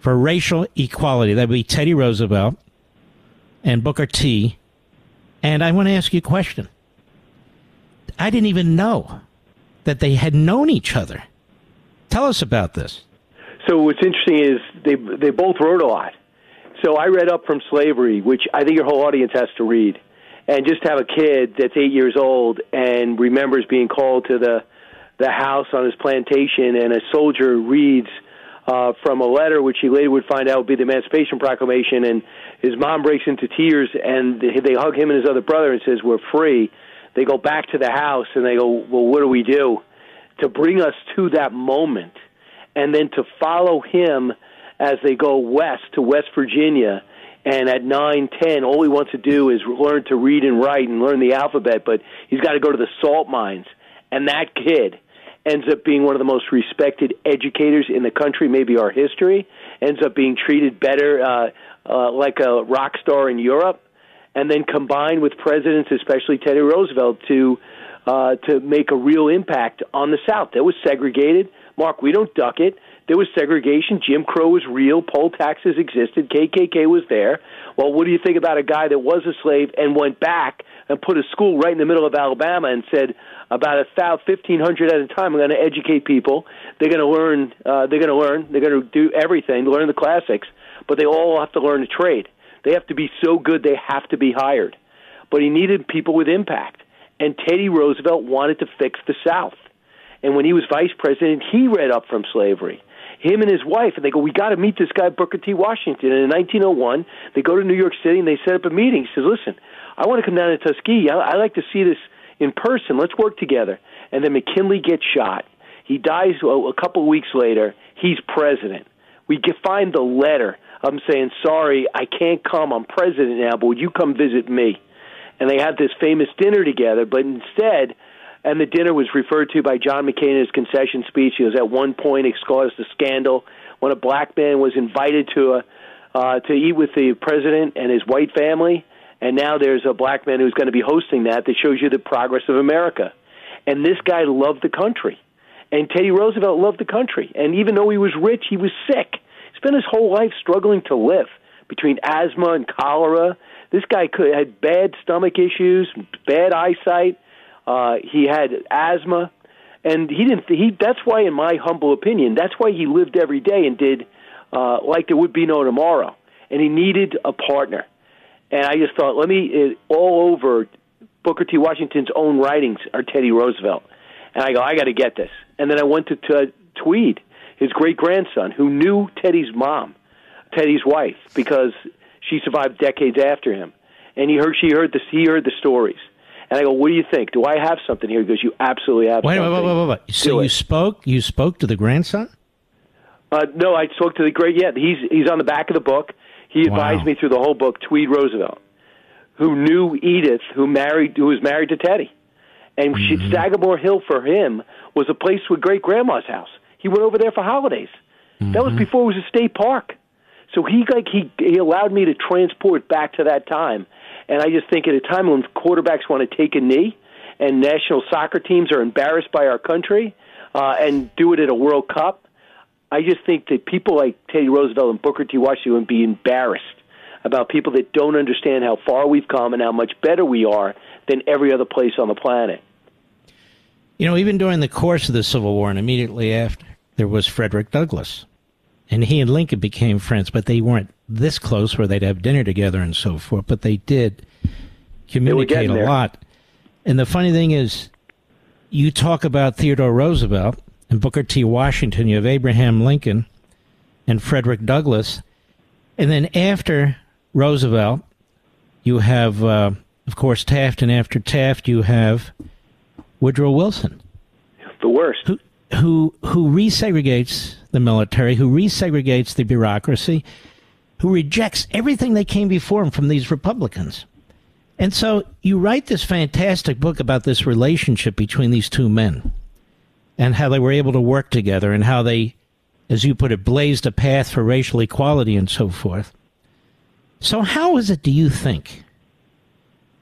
for Racial Equality. That would be Teddy Roosevelt and Booker T. And I want to ask you a question. I didn't even know that they had known each other. Tell us about this. So what's interesting is they they both wrote a lot. So I read Up From Slavery, which I think your whole audience has to read. And just have a kid that's eight years old and remembers being called to the the house on his plantation, and a soldier reads uh, from a letter, which he later would find out would be the Emancipation Proclamation, and his mom breaks into tears, and they hug him and his other brother and says, we're free. They go back to the house, and they go, well, what do we do to bring us to that moment? And then to follow him as they go west to West Virginia. And at nine, ten, all he wants to do is learn to read and write and learn the alphabet, but he's got to go to the salt mines. And that kid ends up being one of the most respected educators in the country, maybe our history, ends up being treated better uh, uh, like a rock star in Europe, and then combined with presidents, especially Teddy Roosevelt, to uh, to make a real impact on the South. That was segregated. Mark, we don't duck it. There was segregation. Jim Crow was real. Poll taxes existed. K K K was there. Well, what do you think about a guy that was a slave and went back and put a school right in the middle of Alabama and said, about a thousand, fifteen hundred at a time, I'm going to educate people. They're going to learn. Uh, they're going to learn. They're going to do everything. Learn the classics, but they all have to learn a trade. They have to be so good they have to be hired. But he needed people with impact, and Teddy Roosevelt wanted to fix the South. And when he was vice president, he read Up From Slavery. him and his wife, and they go, we got to meet this guy, Booker T. Washington. And in nineteen oh one, they go to New York City, and they set up a meeting. He says, listen, I want to come down to Tuskegee. I, I like to see this in person. Let's work together. And then McKinley gets shot. He dies oh, a couple weeks later. He's president. We find the letter. I'm saying, sorry, I can't come. I'm president now, but would you come visit me? And they had this famous dinner together, but instead, and the dinner was referred to by John McCain in his concession speech. He was at one point, it caused a scandal when a black man was invited to a, uh, to eat with the president and his white family, and now there's a black man who's going to be hosting that. That shows you the progress of America. And this guy loved the country. And Teddy Roosevelt loved the country. And even though he was rich, he was sick. He spent his whole life struggling to live between asthma and cholera. This guy could, had bad stomach issues, bad eyesight. Uh, he had asthma. And he didn't. He, that's why, in my humble opinion, that's why he lived every day and did uh, like there would be no tomorrow. And he needed a partner. And I just thought, let me, all over Booker T. Washington's own writings are Teddy Roosevelt. And I go, I got to get this. And then I went to t- Tweed, his great-grandson, who knew Teddy's mom, Teddy's wife, because she survived decades after him. And he heard, she heard the, he heard the stories. And I go, what do you think? Do I have something here? He goes, you absolutely have wait, something. Wait, wait, wait, wait, wait. So you spoke, you spoke to the grandson? Uh, no, I spoke to the great, yeah, he's, he's on the back of the book. He advised wow. me through the whole book, Tweed Roosevelt, who knew Edith, who married, who was married to Teddy. And she, mm-hmm. Sagamore Hill for him was a place with great-grandma's house. He went over there for holidays. Mm-hmm. That was before it was a state park. So he like he, he allowed me to transport back to that time. And I just think at a time when quarterbacks want to take a knee and national soccer teams are embarrassed by our country uh, and do it at a World Cup, I just think that people like Teddy Roosevelt and Booker T. Washington would be embarrassed about people that don't understand how far we've come and how much better we are than every other place on the planet. You know, even during the course of the Civil War and immediately after, there was Frederick Douglass. And he and Lincoln became friends, but they weren't this close where they'd have dinner together and so forth. But they did communicate a lot. And the funny thing is, you talk about Theodore Roosevelt and Booker T. Washington, you have Abraham Lincoln and Frederick Douglass. And then after Roosevelt, you have, uh, of course, Taft. And after Taft, you have Woodrow Wilson, the worst, who who, who resegregates the military, who resegregates the bureaucracy, who rejects everything that came before him from these Republicans. And so you write this fantastic book about this relationship between these two men and how they were able to work together and how they, as you put it, blazed a path for racial equality and so forth. So how is it, do you think,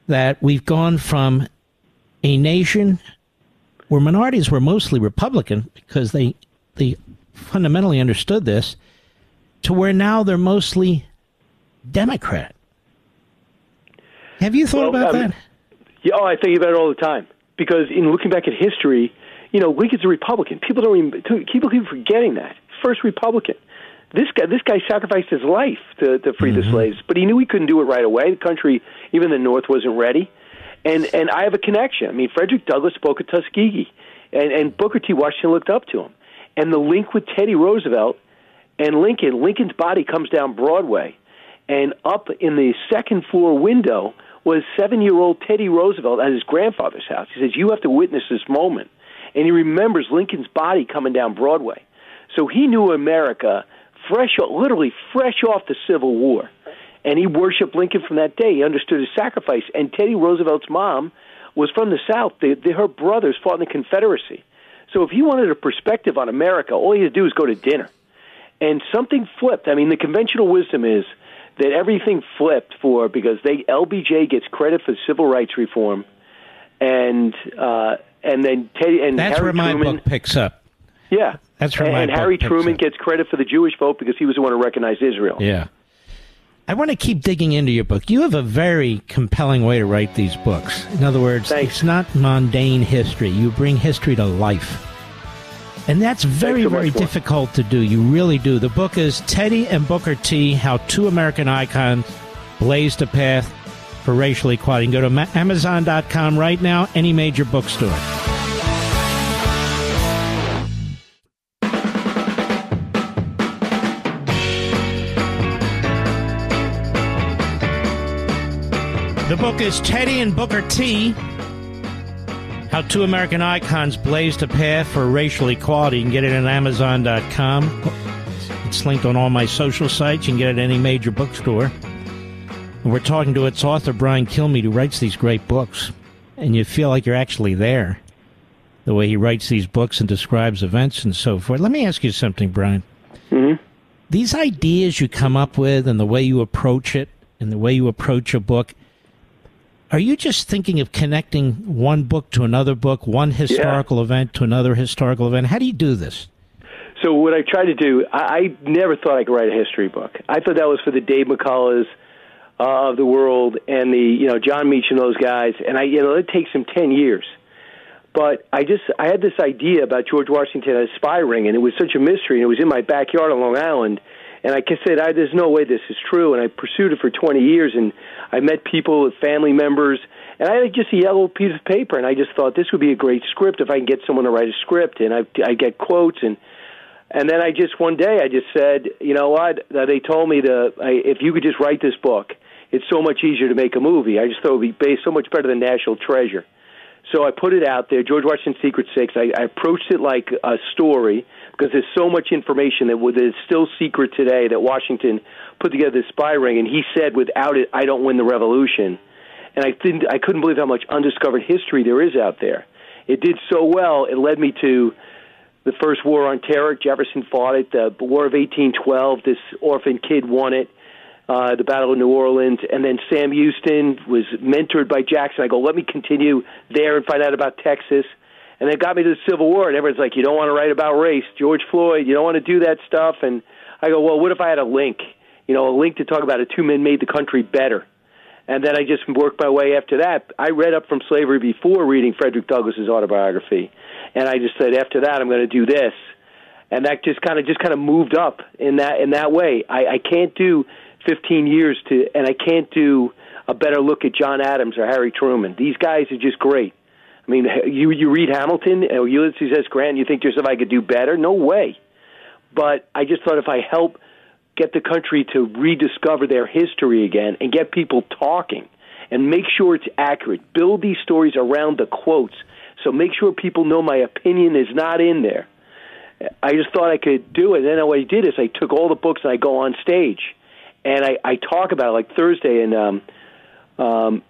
that we've gone from a nation where minorities were mostly Republican because they they fundamentally understood this, to where now they're mostly Democrat? Have you thought well, about um, that? Yeah, oh, I think about it all the time. Because in looking back at history, you know, Lincoln's a Republican. People don't even, people keep forgetting that. First Republican. This guy, this guy sacrificed his life to, to free mm-hmm. the slaves, but he knew he couldn't do it right away. The country, even the North, wasn't ready. And and I have a connection. I mean, Frederick Douglass spoke at Tuskegee, and, and Booker T. Washington looked up to him. And the link with Teddy Roosevelt and Lincoln, Lincoln's body comes down Broadway, and up in the second floor window was seven-year-old Teddy Roosevelt at his grandfather's house. He says, you have to witness this moment. And he remembers Lincoln's body coming down Broadway. So he knew America fresh, literally fresh off the Civil War. And he worshipped Lincoln from that day. He understood his sacrifice. And Teddy Roosevelt's mom was from the South. They, they, her brothers fought in the Confederacy. So if he wanted a perspective on America, all he had to do was go to dinner. And something flipped. I mean, the conventional wisdom is that everything flipped for because they L B J gets credit for civil rights reform, and uh, and then Teddy and that's Harry where my Truman, book picks up. Yeah, that's where and, my and book Harry Truman up. Gets credit for the Jewish vote because he was the one who recognized Israel. Yeah. I want to keep digging into your book. You have a very compelling way to write these books. In other words, Thanks. It's not mundane history. You bring history to life. And that's very, so very difficult to do. You really do. The book is Teddy and Booker T, How Two American Icons Blazed a Path for Racial Equality. You can go to Amazon dot com right now, any major bookstore. The book is Teddy and Booker T, How Two American Icons Blazed a Path for Racial Equality. You can get it at Amazon dot com. It's linked on all my social sites. You can get it at any major bookstore. We're talking to its author, Brian Kilmeade, who writes these great books. And you feel like you're actually there, the way he writes these books and describes events and so forth. Let me ask you something, Brian. Mm-hmm. These ideas you come up with and the way you approach it and the way you approach a book, are you just thinking of connecting one book to another book, one historical yeah. event to another historical event? How do you do this? So what I try to do, I, I never thought I could write a history book. I thought that was for the Dave McCulloughs uh, of the world and the, you know, John Meach and those guys. And I, you know, it takes them ten years. But I just, I had this idea about George Washington as a spy ring, and it was such a mystery, and it was in my backyard on Long Island, and I said, I, there's no way this is true, and I pursued it for twenty years, and I met people with family members, and I had just a yellow piece of paper, and I just thought this would be a great script if I can get someone to write a script, and I, I get quotes, and and then I just, one day, I just said, you know what, they told me to, I, if you could just write this book, it's so much easier to make a movie. I just thought it would be based so much better than National Treasure. So I put it out there, George Washington's Secret Six. I, I approached it like a story because there's so much information that is still secret today that Washington put together this spy ring, and he said, without it, I don't win the revolution. And I didn't, I couldn't believe how much undiscovered history there is out there. It did so well, it led me to the first war on terror. Jefferson fought it, the War of eighteen twelve. This orphan kid won it. Uh, the Battle of New Orleans, and then Sam Houston was mentored by Jackson. I go, let me continue there and find out about Texas. And it got me to the Civil War, and everyone's like, you don't want to write about race. George Floyd, you don't want to do that stuff. And I go, well, what if I had a link? You know, a link to talk about how two men made the country better. And then I just worked my way after that. I read up from slavery before reading Frederick Douglass's autobiography. And I just said, after that, I'm going to do this. And that just kind of just kind of moved up in that, in that way. I, I can't do fifteen years to, and I can't do a better look at John Adams or Harry Truman. These guys are just great. I mean, you you read Hamilton or Ulysses S. Grant, you think to yourself, I could do better? No way. But I just thought if I help get the country to rediscover their history again and get people talking and make sure it's accurate, build these stories around the quotes, so make sure people know my opinion is not in there. I just thought I could do it. And then what I did is I took all the books and I go on stage. And I, I talk about it like Thursday, and um, um,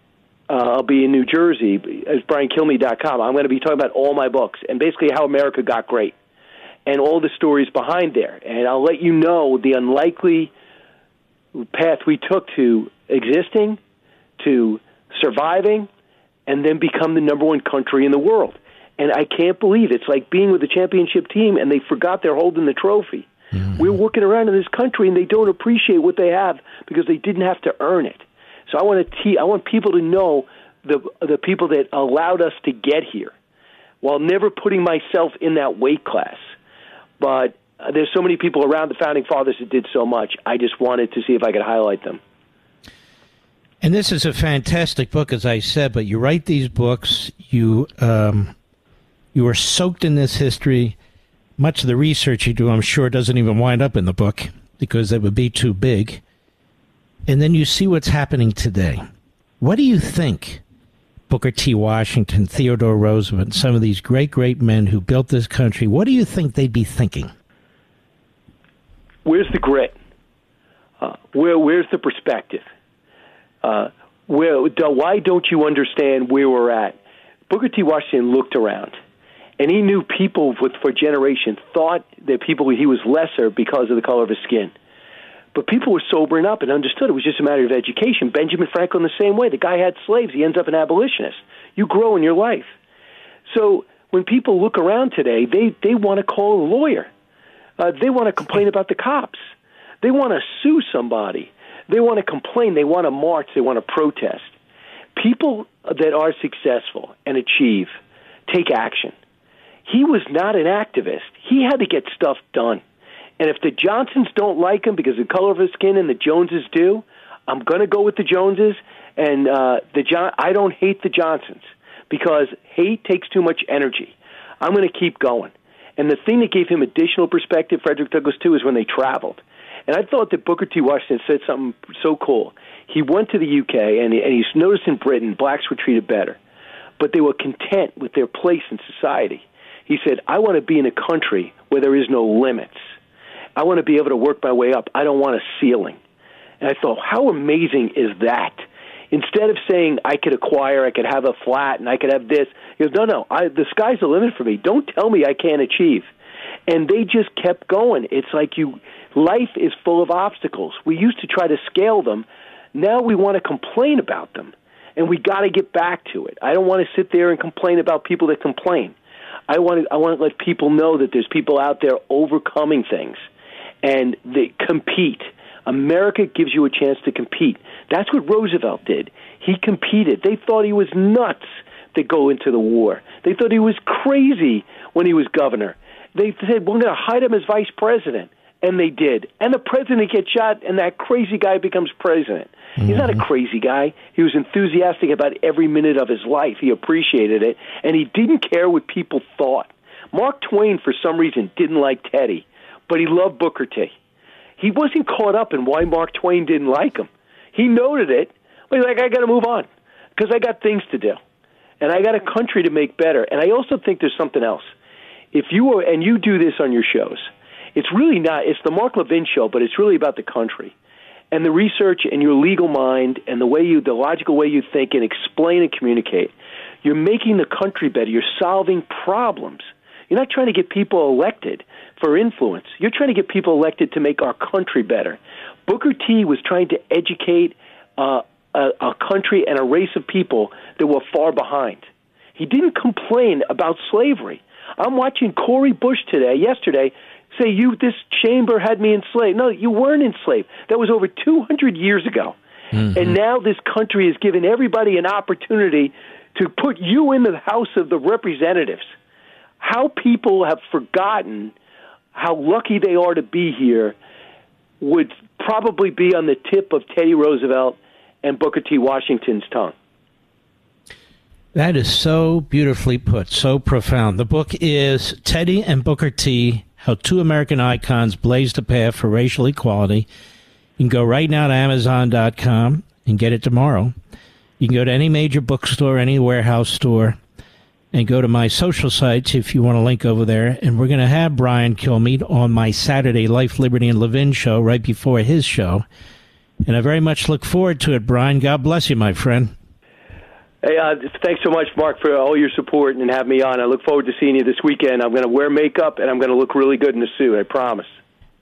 uh, I'll be in New Jersey. It's brian kilmeade dot com. I'm going to be talking about all my books and basically how America got great and all the stories behind there. And I'll let you know the unlikely path we took to existing, to surviving, and then become the number one country in the world. And I can't believe it. It's like being with the championship team, and they forgot they're holding the trophy. Mm-hmm. We're walking around in this country, and they don't appreciate what they have because they didn't have to earn it. So I want to te- I want people to know the the people that allowed us to get here, while never putting myself in that weight class. But uh, there's so many people around the founding fathers that did so much. I just wanted to see if I could highlight them. And this is a fantastic book, as I said. But you write these books, you um, you are soaked in this history. Much of the research you do, I'm sure, doesn't even wind up in the book because that would be too big. And then you see what's happening today. What do you think Booker T. Washington, Theodore Roosevelt, some of these great, great men who built this country, what do you think they'd be thinking? Where's the grit? Uh, where, where's the perspective? Uh, where, why don't you understand where we're at? Booker T. Washington looked around. And he knew people with, for generations thought that people he was lesser because of the color of his skin. But people were sobering up and understood it was just a matter of education. Benjamin Franklin the same way. The guy had slaves. He ends up an abolitionist. You grow in your life. So when people look around today, they, they want to call a lawyer. Uh, they want to complain about the cops. They want to sue somebody. They want to complain. They want to march. They want to protest. People that are successful and achieve take action. He was not an activist. He had to get stuff done. And if the Johnsons don't like him because of the color of his skin and the Joneses do, I'm going to go with the Joneses. And uh, the John- I don't hate the Johnsons because hate takes too much energy. I'm going to keep going. And the thing that gave him additional perspective, Frederick Douglass, too, is when they traveled. And I thought that Booker T. Washington said something so cool. He went to the U K, and, and he's noticed in Britain, blacks were treated better, but they were content with their place in society. He said, I want to be in a country where there is no limits. I want to be able to work my way up. I don't want a ceiling. And I thought, how amazing is that? Instead of saying, I could acquire, I could have a flat, and I could have this, he goes, no, no, I, the sky's the limit for me. Don't tell me I can't achieve. And they just kept going. It's like you, life is full of obstacles. We used to try to scale them. Now we want to complain about them, and we got to get back to it. I don't want to sit there and complain about people that complain. I want to, I want to let people know that there's people out there overcoming things, and they compete. America gives you a chance to compete. That's what Roosevelt did. He competed. They thought he was nuts to go into the war. They thought he was crazy when he was governor. They said, we're going to hide him as vice president. And they did. And the president gets shot, and that crazy guy becomes president. Mm-hmm. He's not a crazy guy. He was enthusiastic about every minute of his life. He appreciated it. And he didn't care what people thought. Mark Twain, for some reason, didn't like Teddy, but he loved Booker T. He wasn't caught up in why Mark Twain didn't like him. He noted it, but he's like, I got to move on because I got things to do, and I got a country to make better. And I also think there's something else. If you were, and you do this on your shows, it's really not, it's the Mark Levin show, but it's really about the country and the research and your legal mind and the way you, the logical way you think and explain and communicate. You're making the country better. You're solving problems. You're not trying to get people elected for influence. You're trying to get people elected to make our country better. Booker T was trying to educate uh, a, a country and a race of people that were far behind. He didn't complain about slavery. I'm watching Cori Bush today, yesterday, say, "You, this chamber had me enslaved." No, you weren't enslaved. That was over two hundred years ago. Mm-hmm. And now this country has given everybody an opportunity to put you in the House of the Representatives. How people have forgotten how lucky they are to be here would probably be on the tip of Teddy Roosevelt and Booker T. Washington's tongue. That is so beautifully put, so profound. The book is Teddy and Booker T, How Two American Icons Blazed the Path for Racial Equality. You can go right now to Amazon dot com and get it tomorrow. You can go to any major bookstore, any warehouse store, and go to my social sites if you want to link over there. And we're going to have Brian Kilmeade on my Saturday Life, Liberty, and Levin show right before his show. And I very much look forward to it, Brian. God bless you, my friend. Hey, uh, thanks so much, Mark, for all your support and having me on. I look forward to seeing you this weekend. I'm going to wear makeup, and I'm going to look really good in a suit, I promise.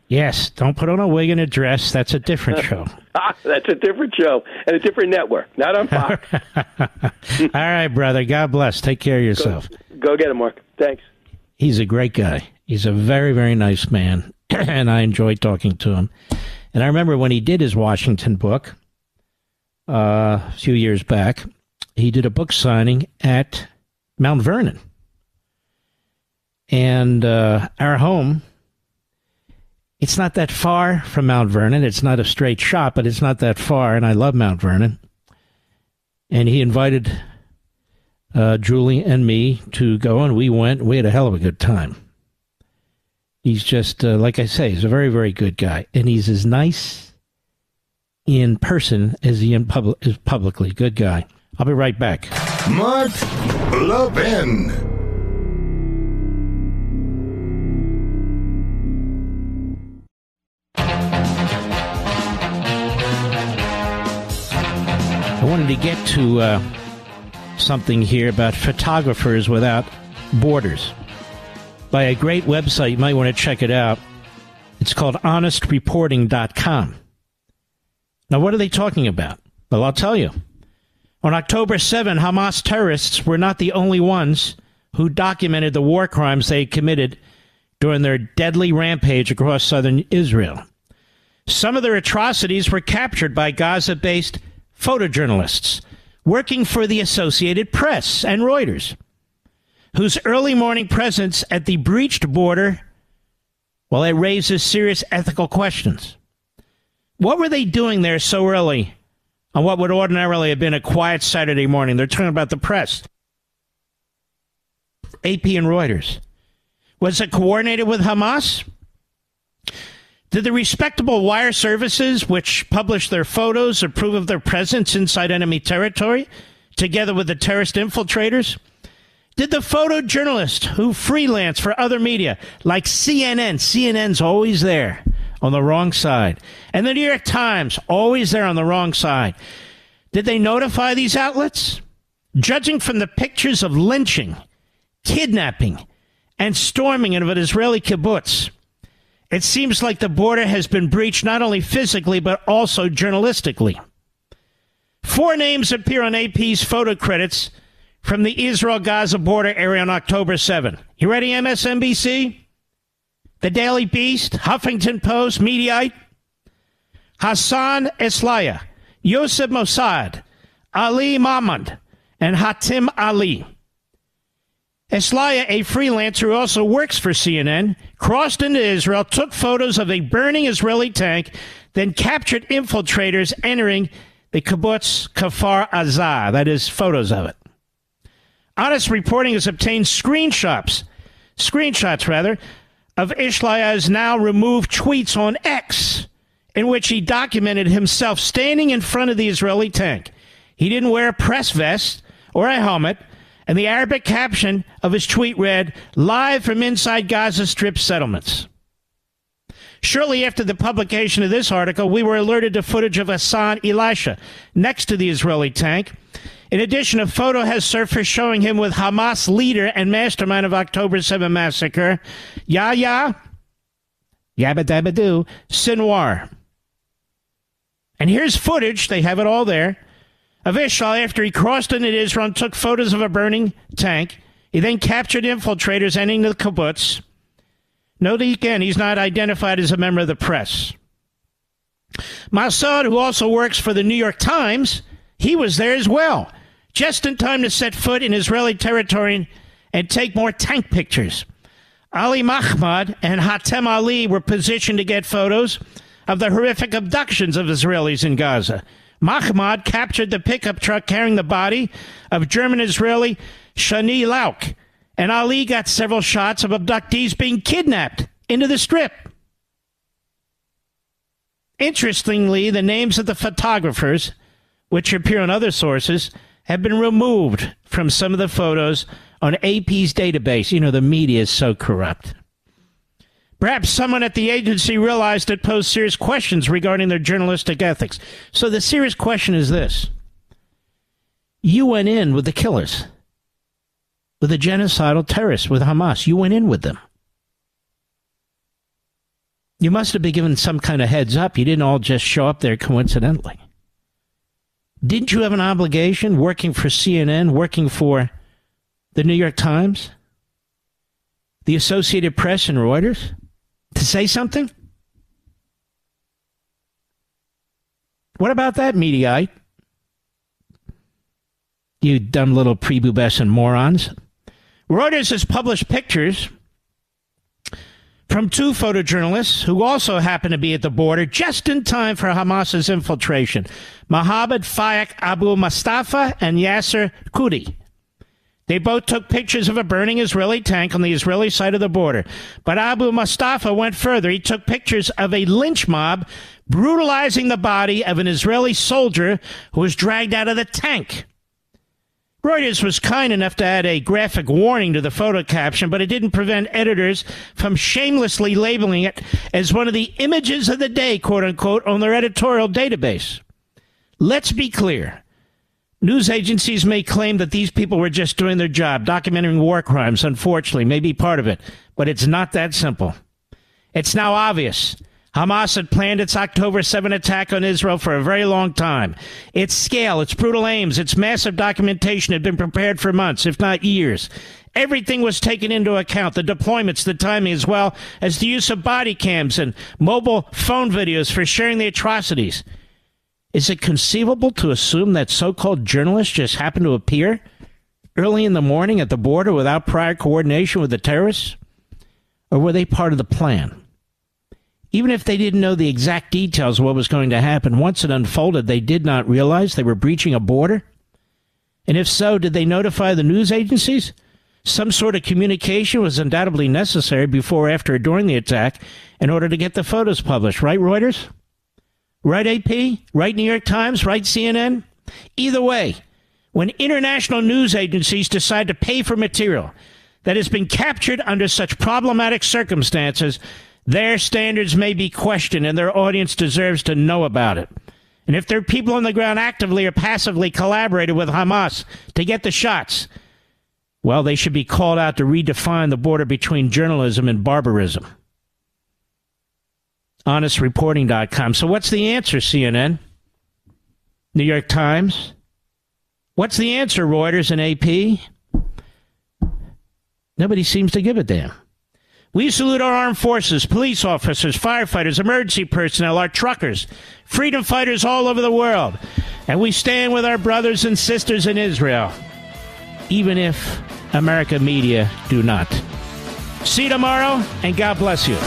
Yes, don't put on a wig and a dress. That's a different show. That's a different show and a different network. Not on Fox. All right, brother. God bless. Take care of yourself. Go, go get him, Mark. Thanks. He's a great guy. He's a very, very nice man, and I enjoy talking to him. And I remember when he did his Washington book uh, a few years back, he did a book signing at Mount Vernon. And uh, our home... It's not that far from Mount Vernon. It's not a straight shot, but it's not that far, and I love Mount Vernon. And he invited uh, Julie and me to go, and we went. We had a hell of a good time. He's just, uh, like I say, he's a very, very good guy. And he's as nice in person as he in pub- is publicly. Good guy. I'll be right back. Mark Levin. I wanted to get to uh, something here about Photographers Without Borders by a great website. You might want to check it out. It's called honest reporting dot com. Now, what are they talking about? Well, I'll tell you. On October seventh, Hamas terrorists were not the only ones who documented the war crimes they committed during their deadly rampage across southern Israel. Some of their atrocities were captured by Gaza-based photojournalists working for the Associated Press and Reuters, whose early morning presence at the breached border, well, it raises serious ethical questions. What were they doing there so early on what would ordinarily have been a quiet Saturday morning? They're talking about the press, A P and Reuters. Was it coordinated with Hamas? Did the respectable wire services which publish their photos approve of their presence inside enemy territory, together with the terrorist infiltrators? Did the photojournalists who freelance for other media, like C N N, C N N's always there on the wrong side, and the New York Times, always there on the wrong side, did they notify these outlets? Judging from the pictures of lynching, kidnapping, and storming of an Israeli kibbutz, it seems like the border has been breached not only physically, but also journalistically. Four names appear on A P's photo credits from the Israel-Gaza border area on October seventh. You ready, M S N B C? The Daily Beast, Huffington Post, Mediaite? Hassan Eslaya, Yosef Mossad, Ali Mahmoud, and Hatim Ali. Eslaya, a freelancer who also works for C N N, crossed into Israel, took photos of a burning Israeli tank, then captured infiltrators entering the kibbutz Kfar Aza, that is, photos of it. Honest Reporting has obtained screenshots, screenshots rather, of Eslaya's now removed tweets on X, in which he documented himself standing in front of the Israeli tank. He didn't wear a press vest or a helmet, and the Arabic caption of his tweet read, "Live from inside Gaza Strip settlements." Shortly after the publication of this article, we were alerted to footage of Hassan Elisha next to the Israeli tank. In addition, a photo has surfaced showing him with Hamas leader and mastermind of October seventh massacre, Yahya, Yabba Dabba Doo, Sinwar. And here's footage, they have it all there, of Israel after he crossed into Israel and took photos of a burning tank. He then captured infiltrators entering the kibbutz. Note again, he's not identified as a member of the press. Mossad, who also works for the New York Times, he was there as well, just in time to set foot in Israeli territory and take more tank pictures. Ali Mahmoud and Hatem Ali were positioned to get photos of the horrific abductions of Israelis in Gaza. Mahmoud captured the pickup truck carrying the body of German-Israeli Shani Lauk, and Ali got several shots of abductees being kidnapped into the Strip. Interestingly, the names of the photographers, which appear on other sources, have been removed from some of the photos on A P's database. You know, the media is so corrupt. Perhaps someone at the agency realized it posed serious questions regarding their journalistic ethics. So the serious question is this. You went in with the killers, with the genocidal terrorists, with Hamas. You went in with them. You must have been given some kind of heads up. You didn't all just show up there coincidentally. Didn't you have an obligation working for C N N, working for the New York Times, the Associated Press, and Reuters to say something? What about that, Mediaite? You dumb little prepubescent morons. Reuters has published pictures from two photojournalists who also happen to be at the border just in time for Hamas's infiltration, Mohammed Faik Abu Mustafa and Yasser Qudi. They both took pictures of a burning Israeli tank on the Israeli side of the border. But Abu Mustafa went further. He took pictures of a lynch mob brutalizing the body of an Israeli soldier who was dragged out of the tank. Reuters was kind enough to add a graphic warning to the photo caption, but it didn't prevent editors from shamelessly labeling it as one of the images of the day, quote unquote, on their editorial database. Let's be clear. News agencies may claim that these people were just doing their job, documenting war crimes, unfortunately, may be part of it, but it's not that simple. It's now obvious. Hamas had planned its October seventh attack on Israel for a very long time. Its scale, its brutal aims, its massive documentation had been prepared for months, if not years. Everything was taken into account, the deployments, the timing, as well as the use of body cams and mobile phone videos for sharing the atrocities. Is it conceivable to assume that so-called journalists just happened to appear early in the morning at the border without prior coordination with the terrorists? Or were they part of the plan? Even if they didn't know the exact details of what was going to happen, once it unfolded, they did not realize they were breaching a border? And if so, did they notify the news agencies? Some sort of communication was undoubtedly necessary before, after, or during the attack in order to get the photos published. Right, Reuters? Right, A P? Right, New York Times? Right, C N N? Either way, when international news agencies decide to pay for material that has been captured under such problematic circumstances, their standards may be questioned and their audience deserves to know about it. And if their people on the ground actively or passively collaborated with Hamas to get the shots, well, they should be called out to redefine the border between journalism and barbarism. honest reporting dot com. So what's the answer, C N N? New York Times? What's the answer, Reuters and A P? Nobody seems to give a damn. We salute our armed forces, police officers, firefighters, emergency personnel, our truckers, freedom fighters all over the world. And we stand with our brothers and sisters in Israel, even if American media do not. See you tomorrow, and God bless you.